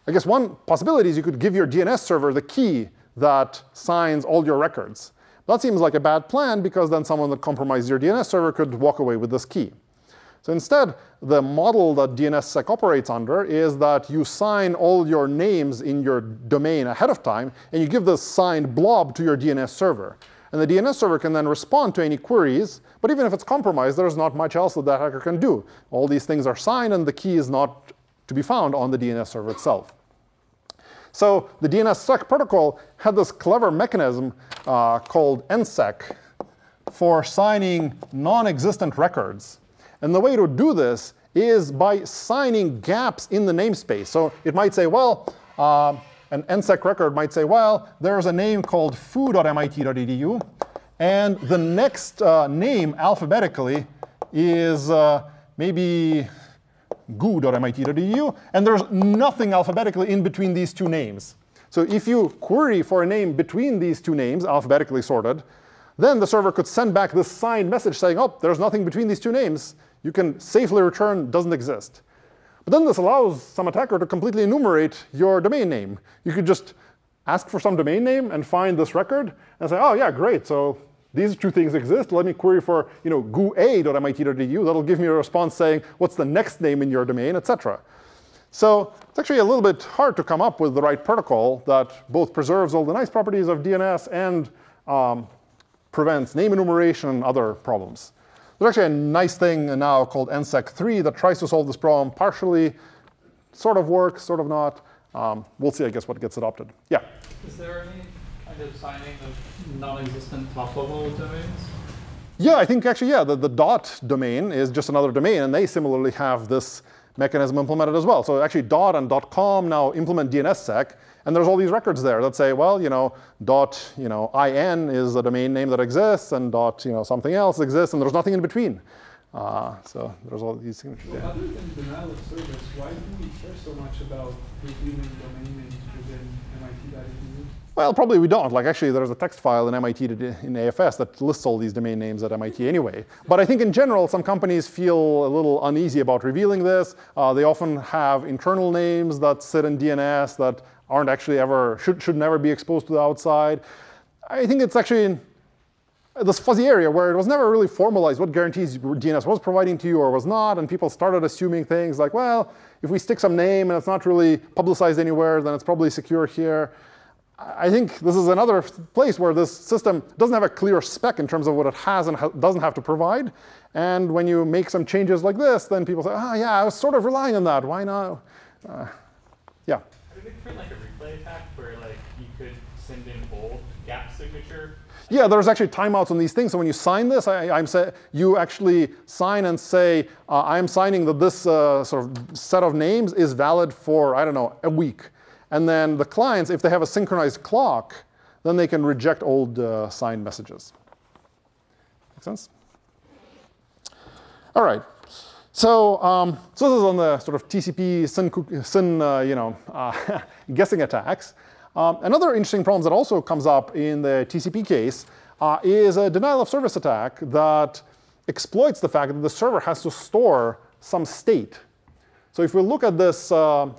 I guess one possibility is you could give your DNS server the key that signs all your records. That seems like a bad plan, because then someone that compromised your DNS server could walk away with this key. So instead, the model that DNSSEC operates under is that you sign all your names in your domain ahead of time, and you give this signed blob to your DNS server. And the DNS server can then respond to any queries. But even if it's compromised, there's not much else that the hacker can do. All these things are signed, and the key is not to be found on the DNS server itself. So the DNSSEC protocol had this clever mechanism called NSEC for signing non-existent records. And the way to do this is by signing gaps in the namespace. So it might say, well, an NSEC record might say, well, there's a name called foo.mit.edu, and the next name alphabetically is maybe goo.mit.edu, and there's nothing alphabetically in between these two names. So if you query for a name between these two names, alphabetically sorted, then the server could send back this signed message saying, oh, there's nothing between these two names. You can safely return doesn't exist. But then this allows some attacker to completely enumerate your domain name. You could just ask for some domain name and find this record and say, oh, yeah, great. So these two things exist. Let me query for goo.a.mit.edu. That'll give me a response saying, what's the next name in your domain, et cetera. So it's actually a little bit hard to come up with the right protocol that both preserves all the nice properties of DNS and prevents name enumeration and other problems. There's actually a nice thing now called NSEC3 that tries to solve this problem partially. Sort of works, sort of not. We'll see, I guess, what gets adopted. Yeah? Is there any kind of signing of non-existent top-level domains? Yeah, I think actually, yeah, the dot domain is just another domain, and they similarly have this mechanism implemented as well. So actually, dot and .com now implement DNSSEC. And there's all these records there that say, well, .in is a domain name that exists, and something else exists, and there's nothing in between. So there's all these signatures. Well, yeah. Other than denial of service, why do we care so much about reviewing domain names within MIT.edu? Well, probably we don't. Like, actually, there's a text file in MIT in AFS that lists all these domain names at MIT anyway. But I think in general, some companies feel a little uneasy about revealing this. They often have internal names that sit in DNS that aren't actually ever, should never be exposed to the outside. I think it's actually in this fuzzy area where it was never really formalized what guarantees DNS was providing to you or was not. And people started assuming things like, well, if we stick some name and it's not really publicized anywhere, then it's probably secure here. I think this is another place where this system doesn't have a clear spec in terms of what it has and doesn't have to provide. And when you make some changes like this, then people say, oh, yeah, I was sort of relying on that. Why not? Yeah. For like a replay attack where like you could send in bold gap signature? Yeah, there's actually timeouts on these things. So when you sign this, you actually sign and say, I'm signing that this sort of set of names is valid for, I don't know, a week. And then the clients, if they have a synchronized clock, then they can reject old signed messages. Make sense? All right. So, so this is on the sort of TCP SYN guessing attacks. Another interesting problem that also comes up in the TCP case is a denial of service attack that exploits the fact that the server has to store some state. So if we look at this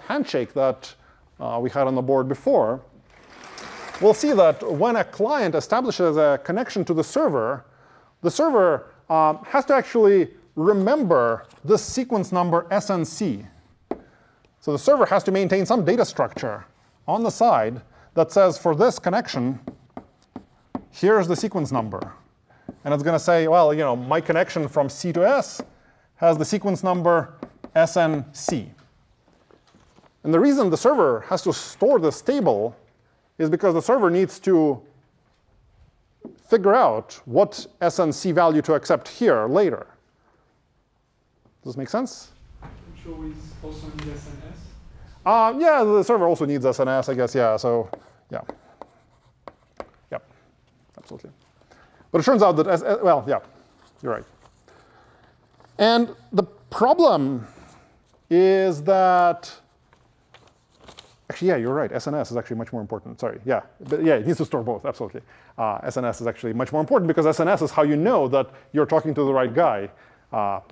handshake that we had on the board before, we'll see that when a client establishes a connection to the server has to actually remember this sequence number SNC. So the server has to maintain some data structure on the side that says, for this connection, here's the sequence number. And it's going to say, well, my connection from C to S has the sequence number SNC. And the reason the server has to store this table is because the server needs to figure out what SNC value to accept here later. Does this make sense? Which always also needs SNS? Yeah, the server also needs SNS, I guess. Yeah, so yeah. Yep, absolutely. But it turns out that, well, yeah, you're right. And the problem is that, actually, yeah, you're right. SNS is actually much more important. Sorry, yeah. But yeah, it needs to store both, absolutely. SNS is actually much more important because SNS is how you know that you're talking to the right guy. Yeah.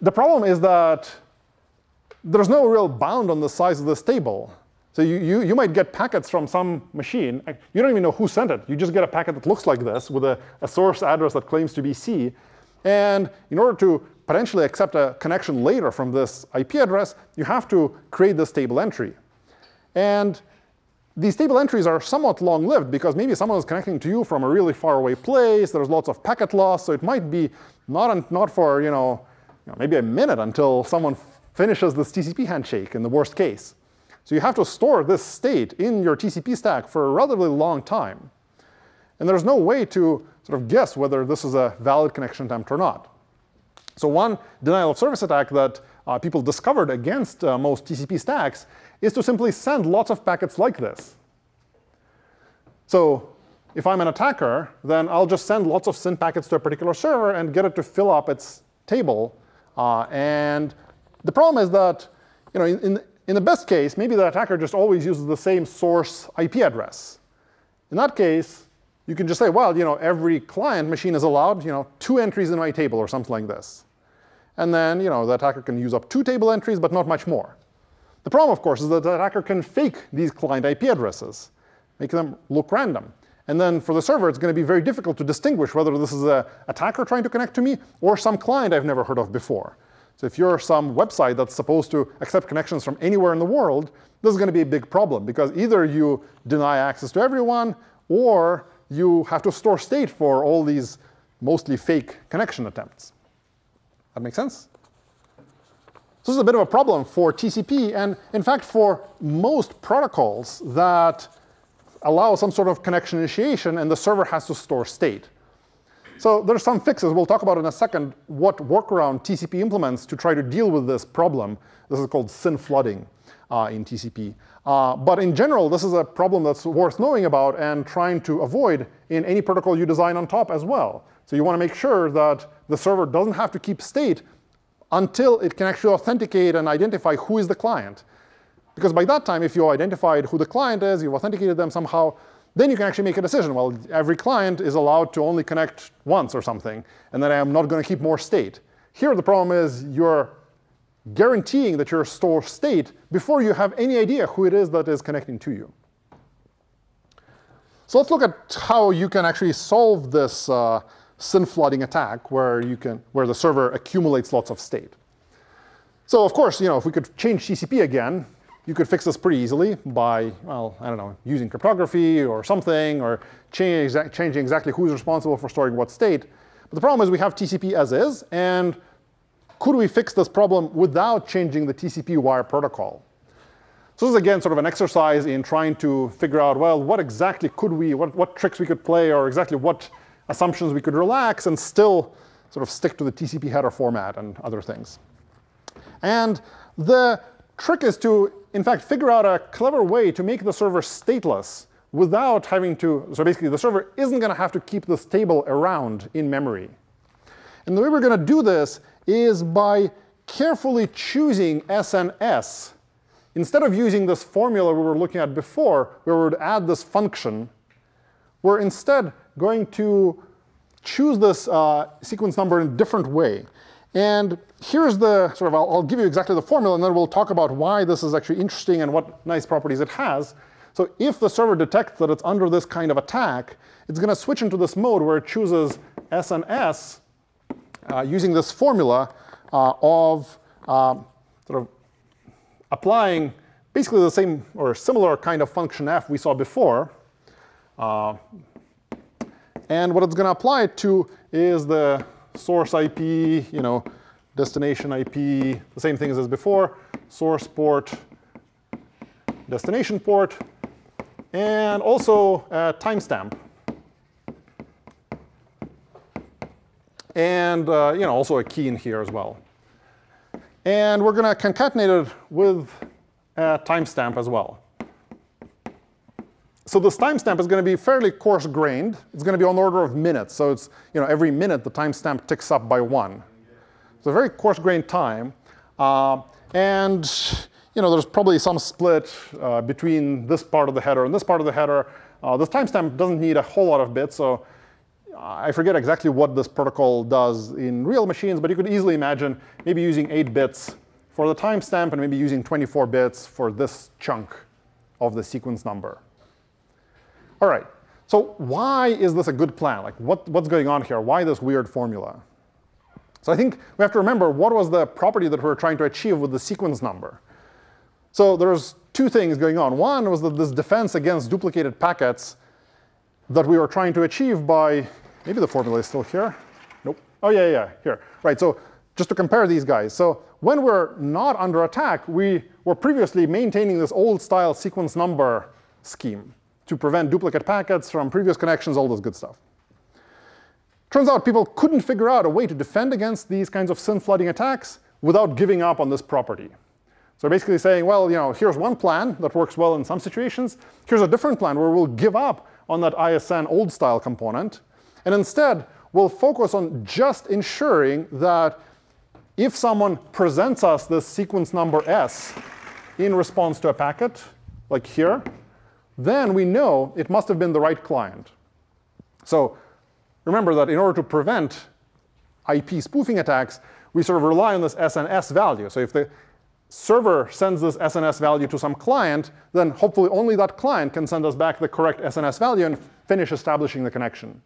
The problem is that there's no real bound on the size of this table. So you might get packets from some machine. You don't even know who sent it. You just get a packet that looks like this with a source address that claims to be C. And in order to potentially accept a connection later from this IP address, you have to create this table entry. And these table entries are somewhat long-lived because maybe someone is connecting to you from a really faraway place. There's lots of packet loss. So it might be not for maybe a minute until someone finishes this TCP handshake in the worst case. So you have to store this state in your TCP stack for a relatively long time. And there's no way to sort of guess whether this is a valid connection attempt or not. So one denial of service attack that people discovered against most TCP stacks is to simply send lots of packets like this. So if I'm an attacker, then I'll just send lots of SYN packets to a particular server and get it to fill up its table. And the problem is that in the best case, maybe the attacker just always uses the same source IP address. In that case, you can just say, well, every client machine is allowed, 2 entries in my table or something like this. And then, the attacker can use up 2 table entries, but not much more. The problem, of course, is that the attacker can fake these client IP addresses, make them look random. And then for the server, it's going to be very difficult to distinguish whether this is an attacker trying to connect to me or some client I've never heard of before. So if you're some website that's supposed to accept connections from anywhere in the world, this is going to be a big problem, because either you deny access to everyone, or you have to store state for all these mostly fake connection attempts. That makes sense? So this is a bit of a problem for TCP, and in fact, for most protocols that allow some sort of connection initiation, and the server has to store state. So there's some fixes. We'll talk about in a second what workaround TCP implements to try to deal with this problem. This is called SYN flooding in TCP. But in general, this is a problem that's worth knowing about and trying to avoid in any protocol you design on top as well. So you want to make sure that the server doesn't have to keep state until it can actually authenticate and identify who is the client. Because by that time, if you identified who the client is, you've authenticated them somehow, then you can actually make a decision. Well, every client is allowed to only connect once or something, and then I'm not going to keep more state. Here, the problem is you're guaranteeing that you're storing state before you have any idea who it is that is connecting to you. So let's look at how you can actually solve this SYN flooding attack, where the server accumulates lots of state. So of course, if we could change TCP again, you could fix this pretty easily by, well, I don't know, using cryptography or something, or changing exactly who's responsible for storing what state. But the problem is we have TCP as is, and could we fix this problem without changing the TCP wire protocol? So this is, again, sort of an exercise in trying to figure out, well, what exactly could we, what tricks we could play, or exactly what assumptions we could relax and still sort of stick to the TCP header format and other things. And the trick is to, in fact, figure out a clever way to make the server stateless without having to, so basically the server isn't going to have to keep this table around in memory. And the way we're going to do this is by carefully choosing SNS. Instead of using this formula we were looking at before, where we would add this function, we're instead going to choose this sequence number in a different way. And here's the sort of, I'll give you exactly the formula, and then we'll talk about why this is actually interesting and what nice properties it has. So if the server detects that it's under this kind of attack, it's going to switch into this mode where it chooses SNS using this formula of sort of applying basically the same or similar kind of function f we saw before. And what it's going to apply it to is the source IP, destination IP, the same things as before, source port, destination port, and also a timestamp. and you know, also a key in here as well. And we're going to concatenate it with a timestamp as well. So this timestamp is going to be fairly coarse-grained. It's going to be on the order of minutes. So it's, you know, every minute the timestamp ticks up by 1. It's a very coarse-grained time. And you know, there's probably some split between this part of the header and this part of the header. This timestamp doesn't need a whole lot of bits. So I forget exactly what this protocol does in real machines, but you could easily imagine maybe using 8 bits for the timestamp and maybe using 24 bits for this chunk of the sequence number. All right, so why is this a good plan? Like, what's going on here? Why this weird formula? So I think we have to remember what was the property that we were trying to achieve with the sequence number. So there's 2 things going on. One was that this defense against duplicated packets that we were trying to achieve by, maybe the formula is still here. Nope. Oh, yeah, yeah, here. Right, so just to compare these guys. So when we're not under attack, we were previously maintaining this old-style sequence number scheme to prevent duplicate packets from previous connections, all this good stuff. Turns out people couldn't figure out a way to defend against these kinds of SYN flooding attacks without giving up on this property. So basically saying, well, you know, here's one plan that works well in some situations. Here's a different plan where we'll give up on that ISN old-style component. And instead, we'll focus on just ensuring that if someone presents us this sequence number S in response to a packet, like here, then we know it must have been the right client. So remember that in order to prevent IP spoofing attacks, we sort of rely on this SNS value. So if the server sends this SNS value to some client, then hopefully only that client can send us back the correct SNS value and finish establishing the connection.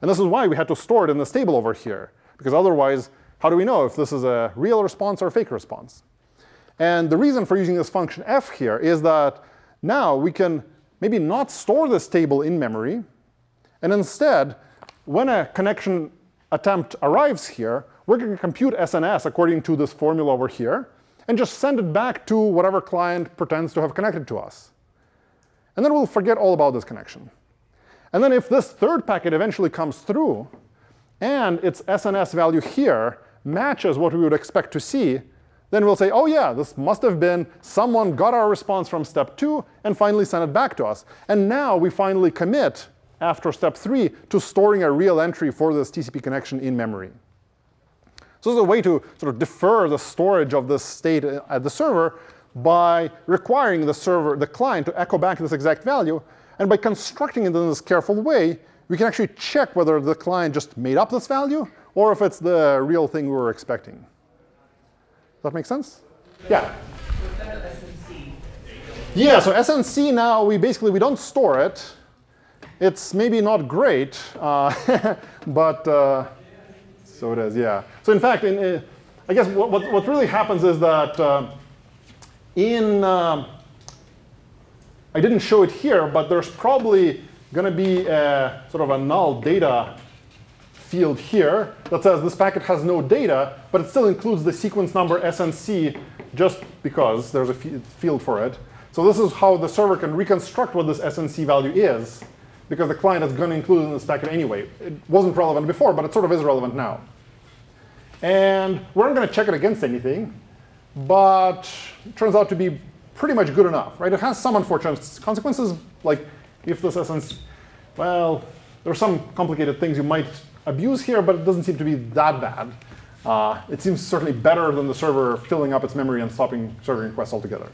And this is why we had to store it in this table over here, because otherwise, how do we know if this is a real response or a fake response? And the reason for using this function f here is that now we can maybe not store this table in memory, and instead, when a connection attempt arrives here, we're going to compute SNS according to this formula over here, and just send it back to whatever client pretends to have connected to us. And then we'll forget all about this connection. And then if this third packet eventually comes through, and its SNS value here matches what we would expect to see, then we'll say, oh yeah, this must have been someone got our response from step 2 and finally sent it back to us. And now we finally commit after step 3 to storing a real entry for this TCP connection in memory. So this is a way to sort of defer the storage of this state at the server by requiring the server, the client, to echo back this exact value. And by constructing it in this careful way, we can actually check whether the client just made up this value or if it's the real thing we were expecting. Does that make sense? Yeah? Yeah, so SNC now, we don't store it. It's maybe not great, but so it is, yeah. So in fact, I guess what really happens is that I didn't show it here, but there's probably going to be a, sort of a null data field here that says this packet has no data, but it still includes the sequence number SNC just because there's a field for it. So this is how the server can reconstruct what this SNC value is, because the client is going to include it in this packet anyway. It wasn't relevant before, but it sort of is relevant now. And we're not going to check it against anything, but it turns out to be pretty much good enough, right? It has some unfortunate consequences, like if this SNC, well, there are some complicated things you might abuse here, but it doesn't seem to be that bad. It seems certainly better than the server filling up its memory and stopping server requests altogether.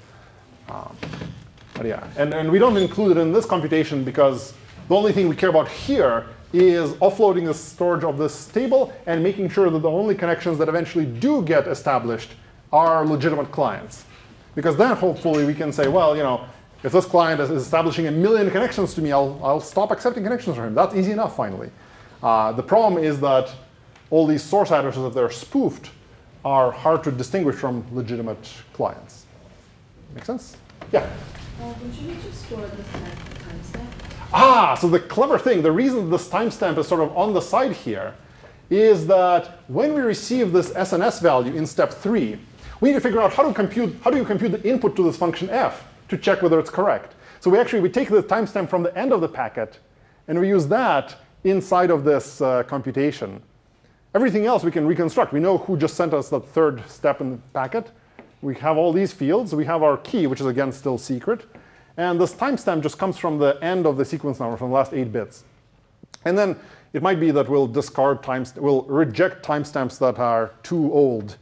But yeah, and we don't include it in this computation because the only thing we care about here is offloading the storage of this table and making sure that the only connections that eventually do get established are legitimate clients. Because then hopefully we can say, well, you know, if this client is establishing 1 million connections to me, I'll stop accepting connections from him. That's easy enough, finally. The problem is that all these source addresses, if they're spoofed, are hard to distinguish from legitimate clients. Make sense? Yeah? Would you just store this timestamp? Ah, so the clever thing, the reason this timestamp is sort of on the side here is that when we receive this SNS value in step 3, we need to figure out how do you compute the input to this function f to check whether it's correct. So we take the timestamp from the end of the packet, and we use that inside of this computation. Everything else we can reconstruct. We know who just sent us the third step in the packet. We have all these fields. We have our key, which is, again, still secret. And this timestamp just comes from the end of the sequence number, from the last 8 bits. And then it might be that we'll discard we'll reject timestamps that are too old,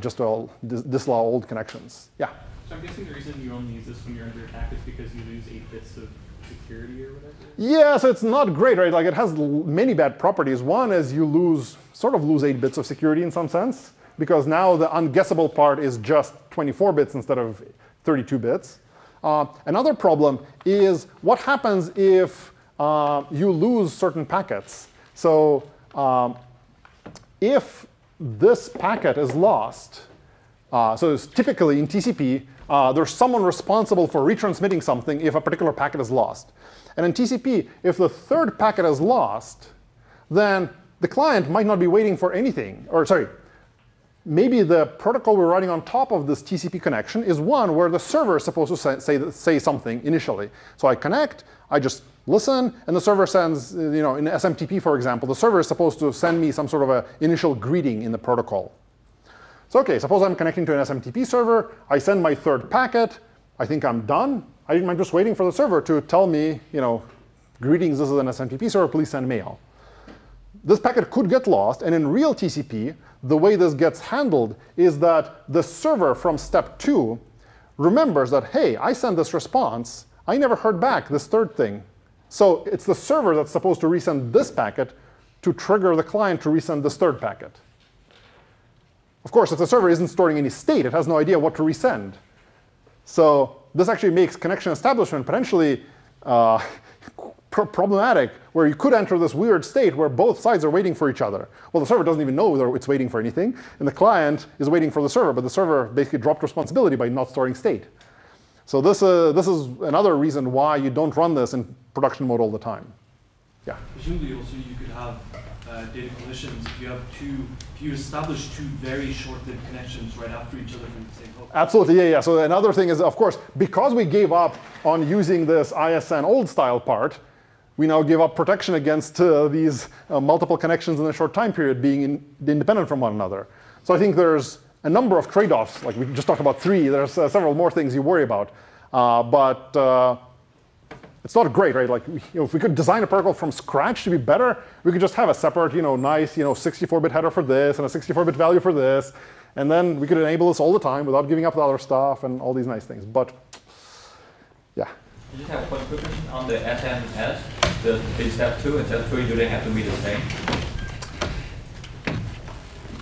just to disallow old connections. Yeah? So I'm guessing the reason you only use this when you're under attack is because you lose 8 bits of security or whatever? Yeah, so it's not great, right? Like, it has many bad properties. One is you sort of lose 8 bits of security in some sense, because now the unguessable part is just 24 bits instead of 32 bits. Another problem is what happens if you lose certain packets. So if this packet is lost, so it's typically in TCP, there's someone responsible for retransmitting something if a particular packet is lost. And in TCP, if the third packet is lost, then the client might not be waiting for anything. Or sorry, maybe the protocol we're running on top of this TCP connection is one where the server is supposed to say something initially. So I connect, I just listen, and the server sends, in SMTP, for example, the server is supposed to send me some sort of an initial greeting in the protocol. So OK, suppose I'm connecting to an SMTP server. I send my third packet. I think I'm done. I'm just waiting for the server to tell me, greetings, this is an SMTP server. Please send mail. This packet could get lost. And in real TCP, the way this gets handled is that the server from step 2 remembers that, hey, I sent this response. I never heard back this third thing. So it's the server that's supposed to resend this packet to trigger the client to resend this third packet. Of course, if the server isn't storing any state, it has no idea what to resend. So this actually makes connection establishment potentially problematic, where you could enter this weird state where both sides are waiting for each other. Well, the server doesn't even know it's waiting for anything, and the client is waiting for the server, but the server basically dropped responsibility by not storing state. So this is another reason why you don't run this in production mode all the time. Yeah? Presumably, also, you could have data collisions if you have if you establish 2 very short-lived connections right after each other from the same host. Absolutely, yeah. So another thing is, of course, because we gave up on using this ISN old-style part, we now give up protection against these multiple connections in a short time period being independent from one another. So I think there's a number of trade-offs. Like we just talked about 3. There's several more things you worry about. But it's not great, right? Like, if we could design a protocol from scratch to be better, we could just have a separate, nice, 64-bit header for this and a 64-bit value for this. And then we could enable this all the time without giving up the other stuff and all these nice things. But yeah. I just have one quick question on the SNS. The step 2 and step 3, do they have to be the same?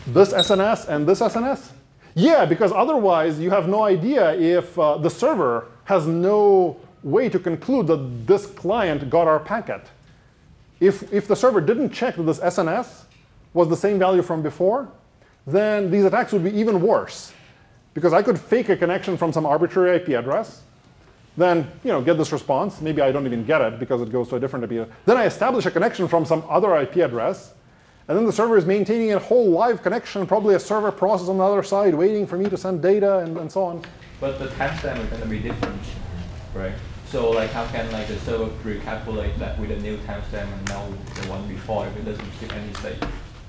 This SNS and this SNS? Yeah, because otherwise you have no idea if the server has no way to conclude that this client got our packet. If the server didn't check that this SNS was the same value from before, then these attacks would be even worse. Because I could fake a connection from some arbitrary IP address, then get this response. Maybe I don't even get it because it goes to a different IP address. Then I establish a connection from some other IP address. And then the server is maintaining a whole live connection, probably a server process on the other side waiting for me to send data and so on. But the timestamp is going to be different, right? So how can the server recalculate that with a new timestamp and now the one before if it doesn't give any state?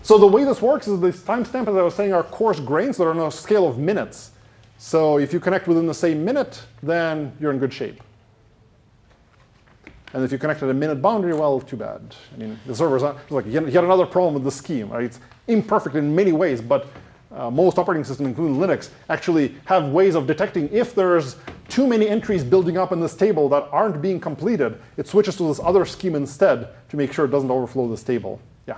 So the way this works is these timestamps, as I was saying, are coarse grains that are on a scale of minutes. So if you connect within the same minute, then you're in good shape. And if you connect at a minute boundary, well, too bad. I mean, the server's like yet another problem with the scheme. Right? It's imperfect in many ways, but most operating systems, including Linux, actually have ways of detecting if there's too many entries building up in this table that aren't being completed. It switches to this other scheme instead to make sure it doesn't overflow this table. Yeah.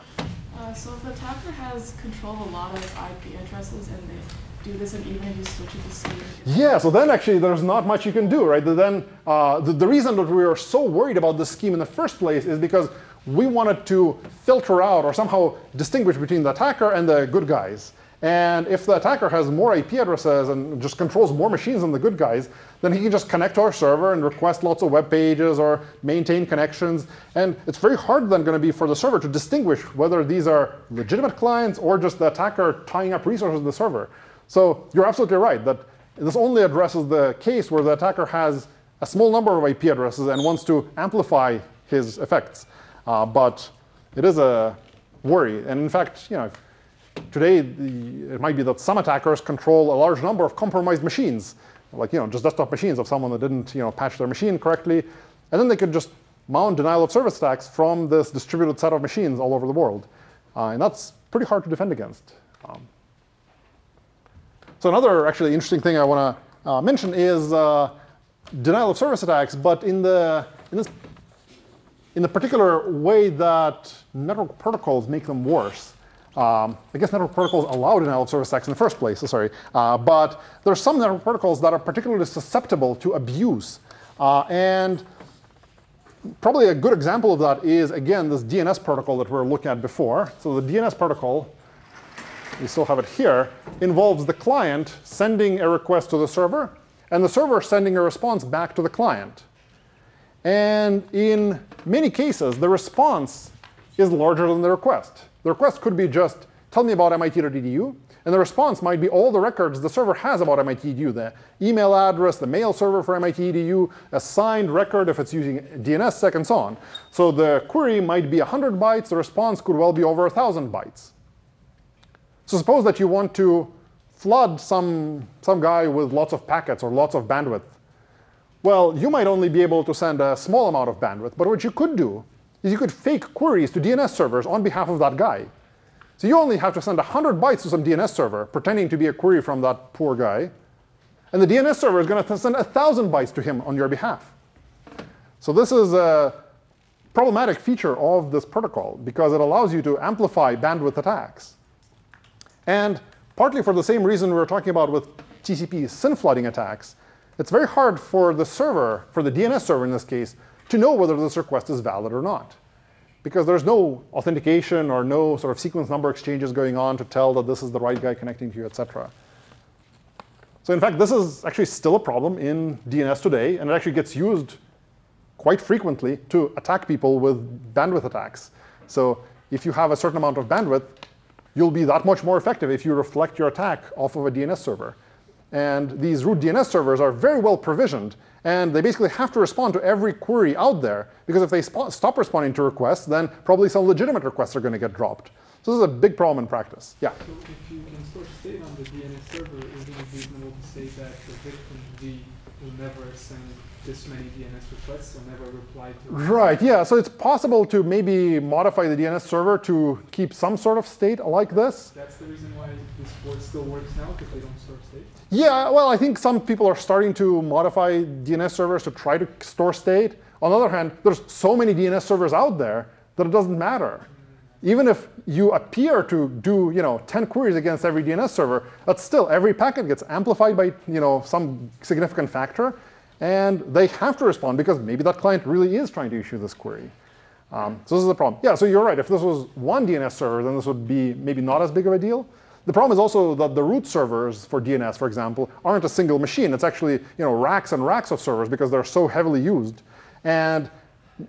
So if the attacker has control of a lot of IP addresses and they do this and even if you switch it to state? Yeah, so then actually there's not much you can do, right? Then the reason that we are so worried about this scheme in the first place is because we wanted to filter out or somehow distinguish between the attacker and the good guys. And if the attacker has more IP addresses and just controls more machines than the good guys, then he can just connect to our server and request lots of web pages or maintain connections. And it's very hard then going to be for the server to distinguish whether these are legitimate clients or just the attacker tying up resources in the server. So you're absolutely right that this only addresses the case where the attacker has a small number of IP addresses and wants to amplify his effects. But it is a worry. And in fact, today, it might be that some attackers control a large number of compromised machines, like just desktop machines of someone that didn't patch their machine correctly, and then they could just mount denial of service attacks from this distributed set of machines all over the world, and that's pretty hard to defend against. So another actually interesting thing I want to mention is denial of service attacks, but in the particular way that network protocols make them worse. I guess network protocols allow denial of service attacks in the first place, but there are some network protocols that are particularly susceptible to abuse. And probably a good example of that is, again, this DNS protocol that we were looking at before. So the DNS protocol, we still have it here, involves the client sending a request to the server, and the server sending a response back to the client. And in many cases, the response is larger than the request. The request could be just, tell me about MIT.edu, and the response might be all the records the server has about MIT.edu, the email address, the mail server for MIT.edu, a signed record if it's using DNSSEC, and so on. So the query might be 100 bytes. The response could well be over 1,000 bytes. So suppose that you want to flood some guy with lots of packets or lots of bandwidth. Well, you might only be able to send a small amount of bandwidth. But what you could do is you could fake queries to DNS servers on behalf of that guy. So you only have to send 100 bytes to some DNS server, pretending to be a query from that poor guy. And the DNS server is going to send 1,000 bytes to him on your behalf. So this is a problematic feature of this protocol, because it allows you to amplify bandwidth attacks. And partly for the same reason we were talking about with TCP SYN flooding attacks, it's very hard for the server, for the DNS server in this case, to know whether this request is valid or not, because there's no authentication or no sort of sequence number exchanges going on to tell that this is the right guy connecting to you, et cetera. So in fact, this is actually still a problem in DNS today, and it actually gets used quite frequently to attack people with bandwidth attacks. So if you have a certain amount of bandwidth, you'll be that much more effective if you reflect your attack off of a DNS server. And these root DNS servers are very well provisioned. And they basically have to respond to every query out there, because if they stop responding to requests, then probably some legitimate requests are going to get dropped. So this is a big problem in practice. Yeah? So if you can store state on the DNS server, is it reasonable to say that the victim D will never send this many DNS requests or never reply to it? Right, yeah. So it's possible to maybe modify the DNS server to keep some sort of state like this. That's the reason why this word still works now, because they don't store state? Yeah, well, I think some people are starting to modify DNS servers to try to store state. On the other hand, there's so many DNS servers out there that it doesn't matter. Even if you appear to do 10 queries against every DNS server, that's still every packet gets amplified by some significant factor. And they have to respond, because maybe that client really is trying to issue this query. So this is the problem. Yeah, so you're right. If this was one DNS server, then this would be maybe not as big of a deal. The problem is also that the root servers for DNS, for example, aren't a single machine. It's actually racks and racks of servers, because they're so heavily used. And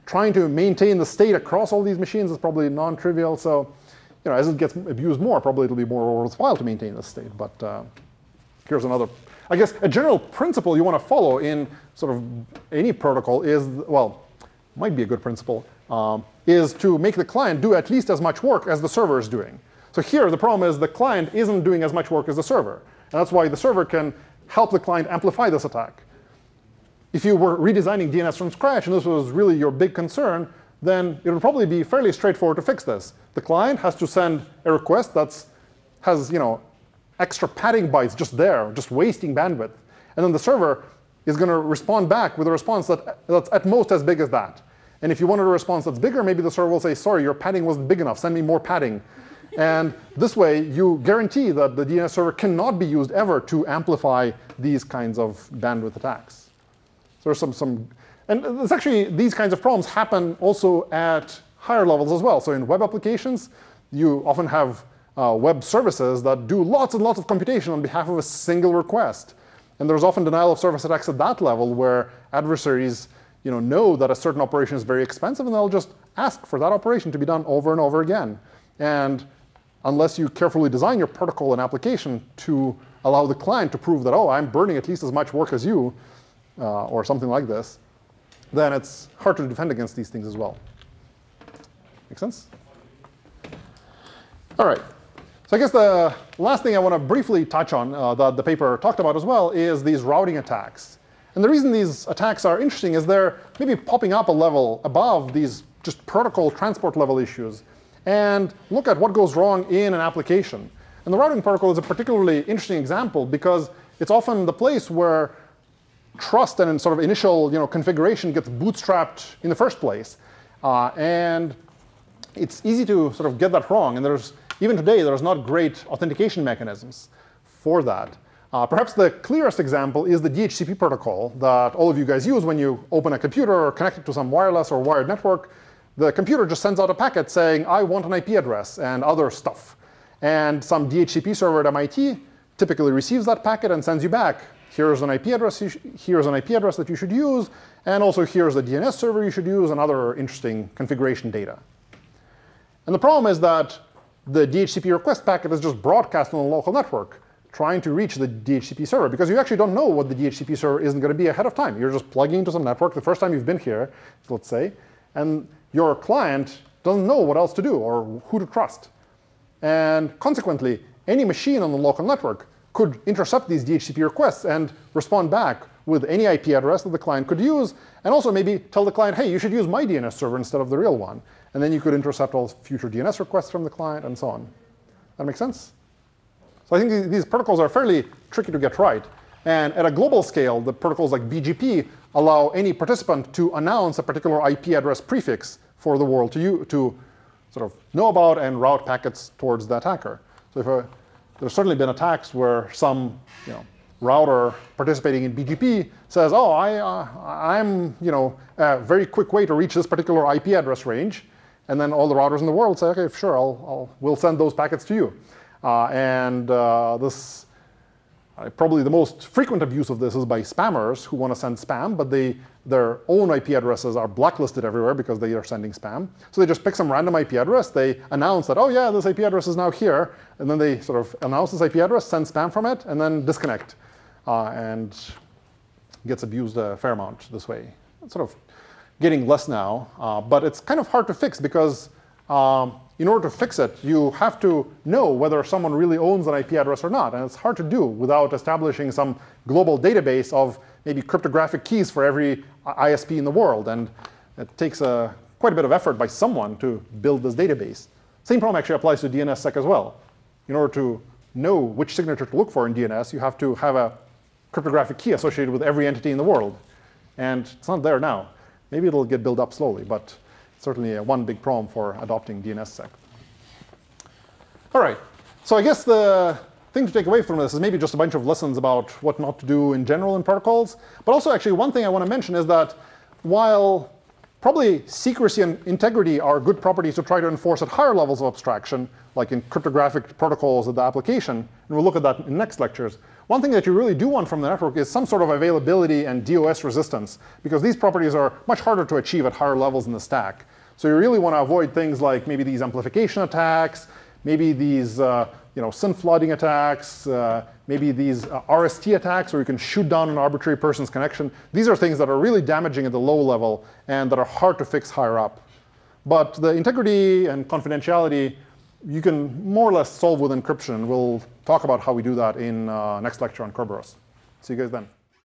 trying to maintain the state across all these machines is probably non-trivial. So as it gets abused more, probably it'll be more worthwhile to maintain the state. But here's another. I guess a general principle you want to follow in sort of any protocol is, well, might be a good principle, is to make the client do at least as much work as the server is doing. So here, the problem is the client isn't doing as much work as the server. And that's why the server can help the client amplify this attack. If you were redesigning DNS from scratch, and this was really your big concern, then it would probably be fairly straightforward to fix this. The client has to send a request that has extra padding bytes just there, just wasting bandwidth. And then the server is going to respond back with a response that's at most as big as that. And if you wanted a response that's bigger, maybe the server will say, sorry, your padding wasn't big enough. Send me more padding. And this way, you guarantee that the DNS server cannot be used ever to amplify these kinds of bandwidth attacks. So there's and it's actually, these kinds of problems happen also at higher levels as well. So in web applications, you often have web services that do lots and lots of computation on behalf of a single request. And there's often denial of service attacks at that level, where adversaries know that a certain operation is very expensive, and they'll just ask for that operation to be done over and over again. And unless you carefully design your protocol and application to allow the client to prove that, oh, I'm burning at least as much work as you, or something like this, then it's hard to defend against these things as well. Make sense? All right. So I guess the last thing I want to briefly touch on that the paper talked about as well is these routing attacks. And the reason these attacks are interesting is they're maybe popping up a level above these just protocol transport level issues and look at what goes wrong in an application. And the routing protocol is a particularly interesting example because it's often the place where trust and sort of initial configuration gets bootstrapped in the first place. And it's easy to sort of get that wrong. And even today, there's not great authentication mechanisms for that. Perhaps the clearest example is the DHCP protocol that all of you guys use when you open a computer or connect it to some wireless or wired network. The computer just sends out a packet saying, I want an IP address and other stuff. And some DHCP server at MIT typically receives that packet and sends you back, here's an IP address, here's an IP address that you should use, and also here's the DNS server you should use and other interesting configuration data. And the problem is that the DHCP request packet is just broadcast on the local network, trying to reach the DHCP server, because you actually don't know what the DHCP server isn't going to be ahead of time. You're just plugging into some network the first time you've been here, let's say, and your client doesn't know what else to do or who to trust. And consequently, any machine on the local network could intercept these DHCP requests and respond back with any IP address that the client could use, and also maybe tell the client, hey, you should use my DNS server instead of the real one. And then you could intercept all future DNS requests from the client and so on. That makes sense? So I think these protocols are fairly tricky to get right. And at a global scale, the protocols like BGP allow any participant to announce a particular IP address prefix for the world to sort of know about and route packets towards the attacker. So there's certainly been attacks where some router participating in BGP says, oh, I'm a very quick way to reach this particular IP address range. And then all the routers in the world say, OK, sure, we'll send those packets to you. This probably the most frequent abuse of this is by spammers who want to send spam, but their own IP addresses are blacklisted everywhere because they are sending spam. So they just pick some random IP address. They announce that, oh, yeah, this IP address is now here. And then they sort of announce this IP address, send spam from it, and then disconnect. And gets abused a fair amount this way. It's sort of getting less now. But it's kind of hard to fix because in order to fix it, you have to know whether someone really owns an IP address or not. And it's hard to do without establishing some global database of maybe cryptographic keys for every ISP in the world. And it takes quite a bit of effort by someone to build this database. Same problem actually applies to DNSSEC as well. In order to know which signature to look for in DNS, you have to have a cryptographic key associated with every entity in the world. And it's not there now. Maybe it'll get built up slowly, but certainly one big problem for adopting DNSSEC. All right, so I guess the thing to take away from this is maybe just a bunch of lessons about what not to do in general in protocols. But also actually one thing I want to mention is that while probably secrecy and integrity are good properties to try to enforce at higher levels of abstraction, like in cryptographic protocols at the application, and we'll look at that in next lectures, one thing that you really do want from the network is some sort of availability and DOS resistance, because these properties are much harder to achieve at higher levels in the stack. So you really want to avoid things like maybe these amplification attacks, maybe these SYN flooding attacks, maybe these RST attacks where you can shoot down an arbitrary person's connection. These are things that are really damaging at the low level and that are hard to fix higher up. But the integrity and confidentiality you can more or less solve with encryption. We'll talk about how we do that in next lecture on Kerberos. See you guys then.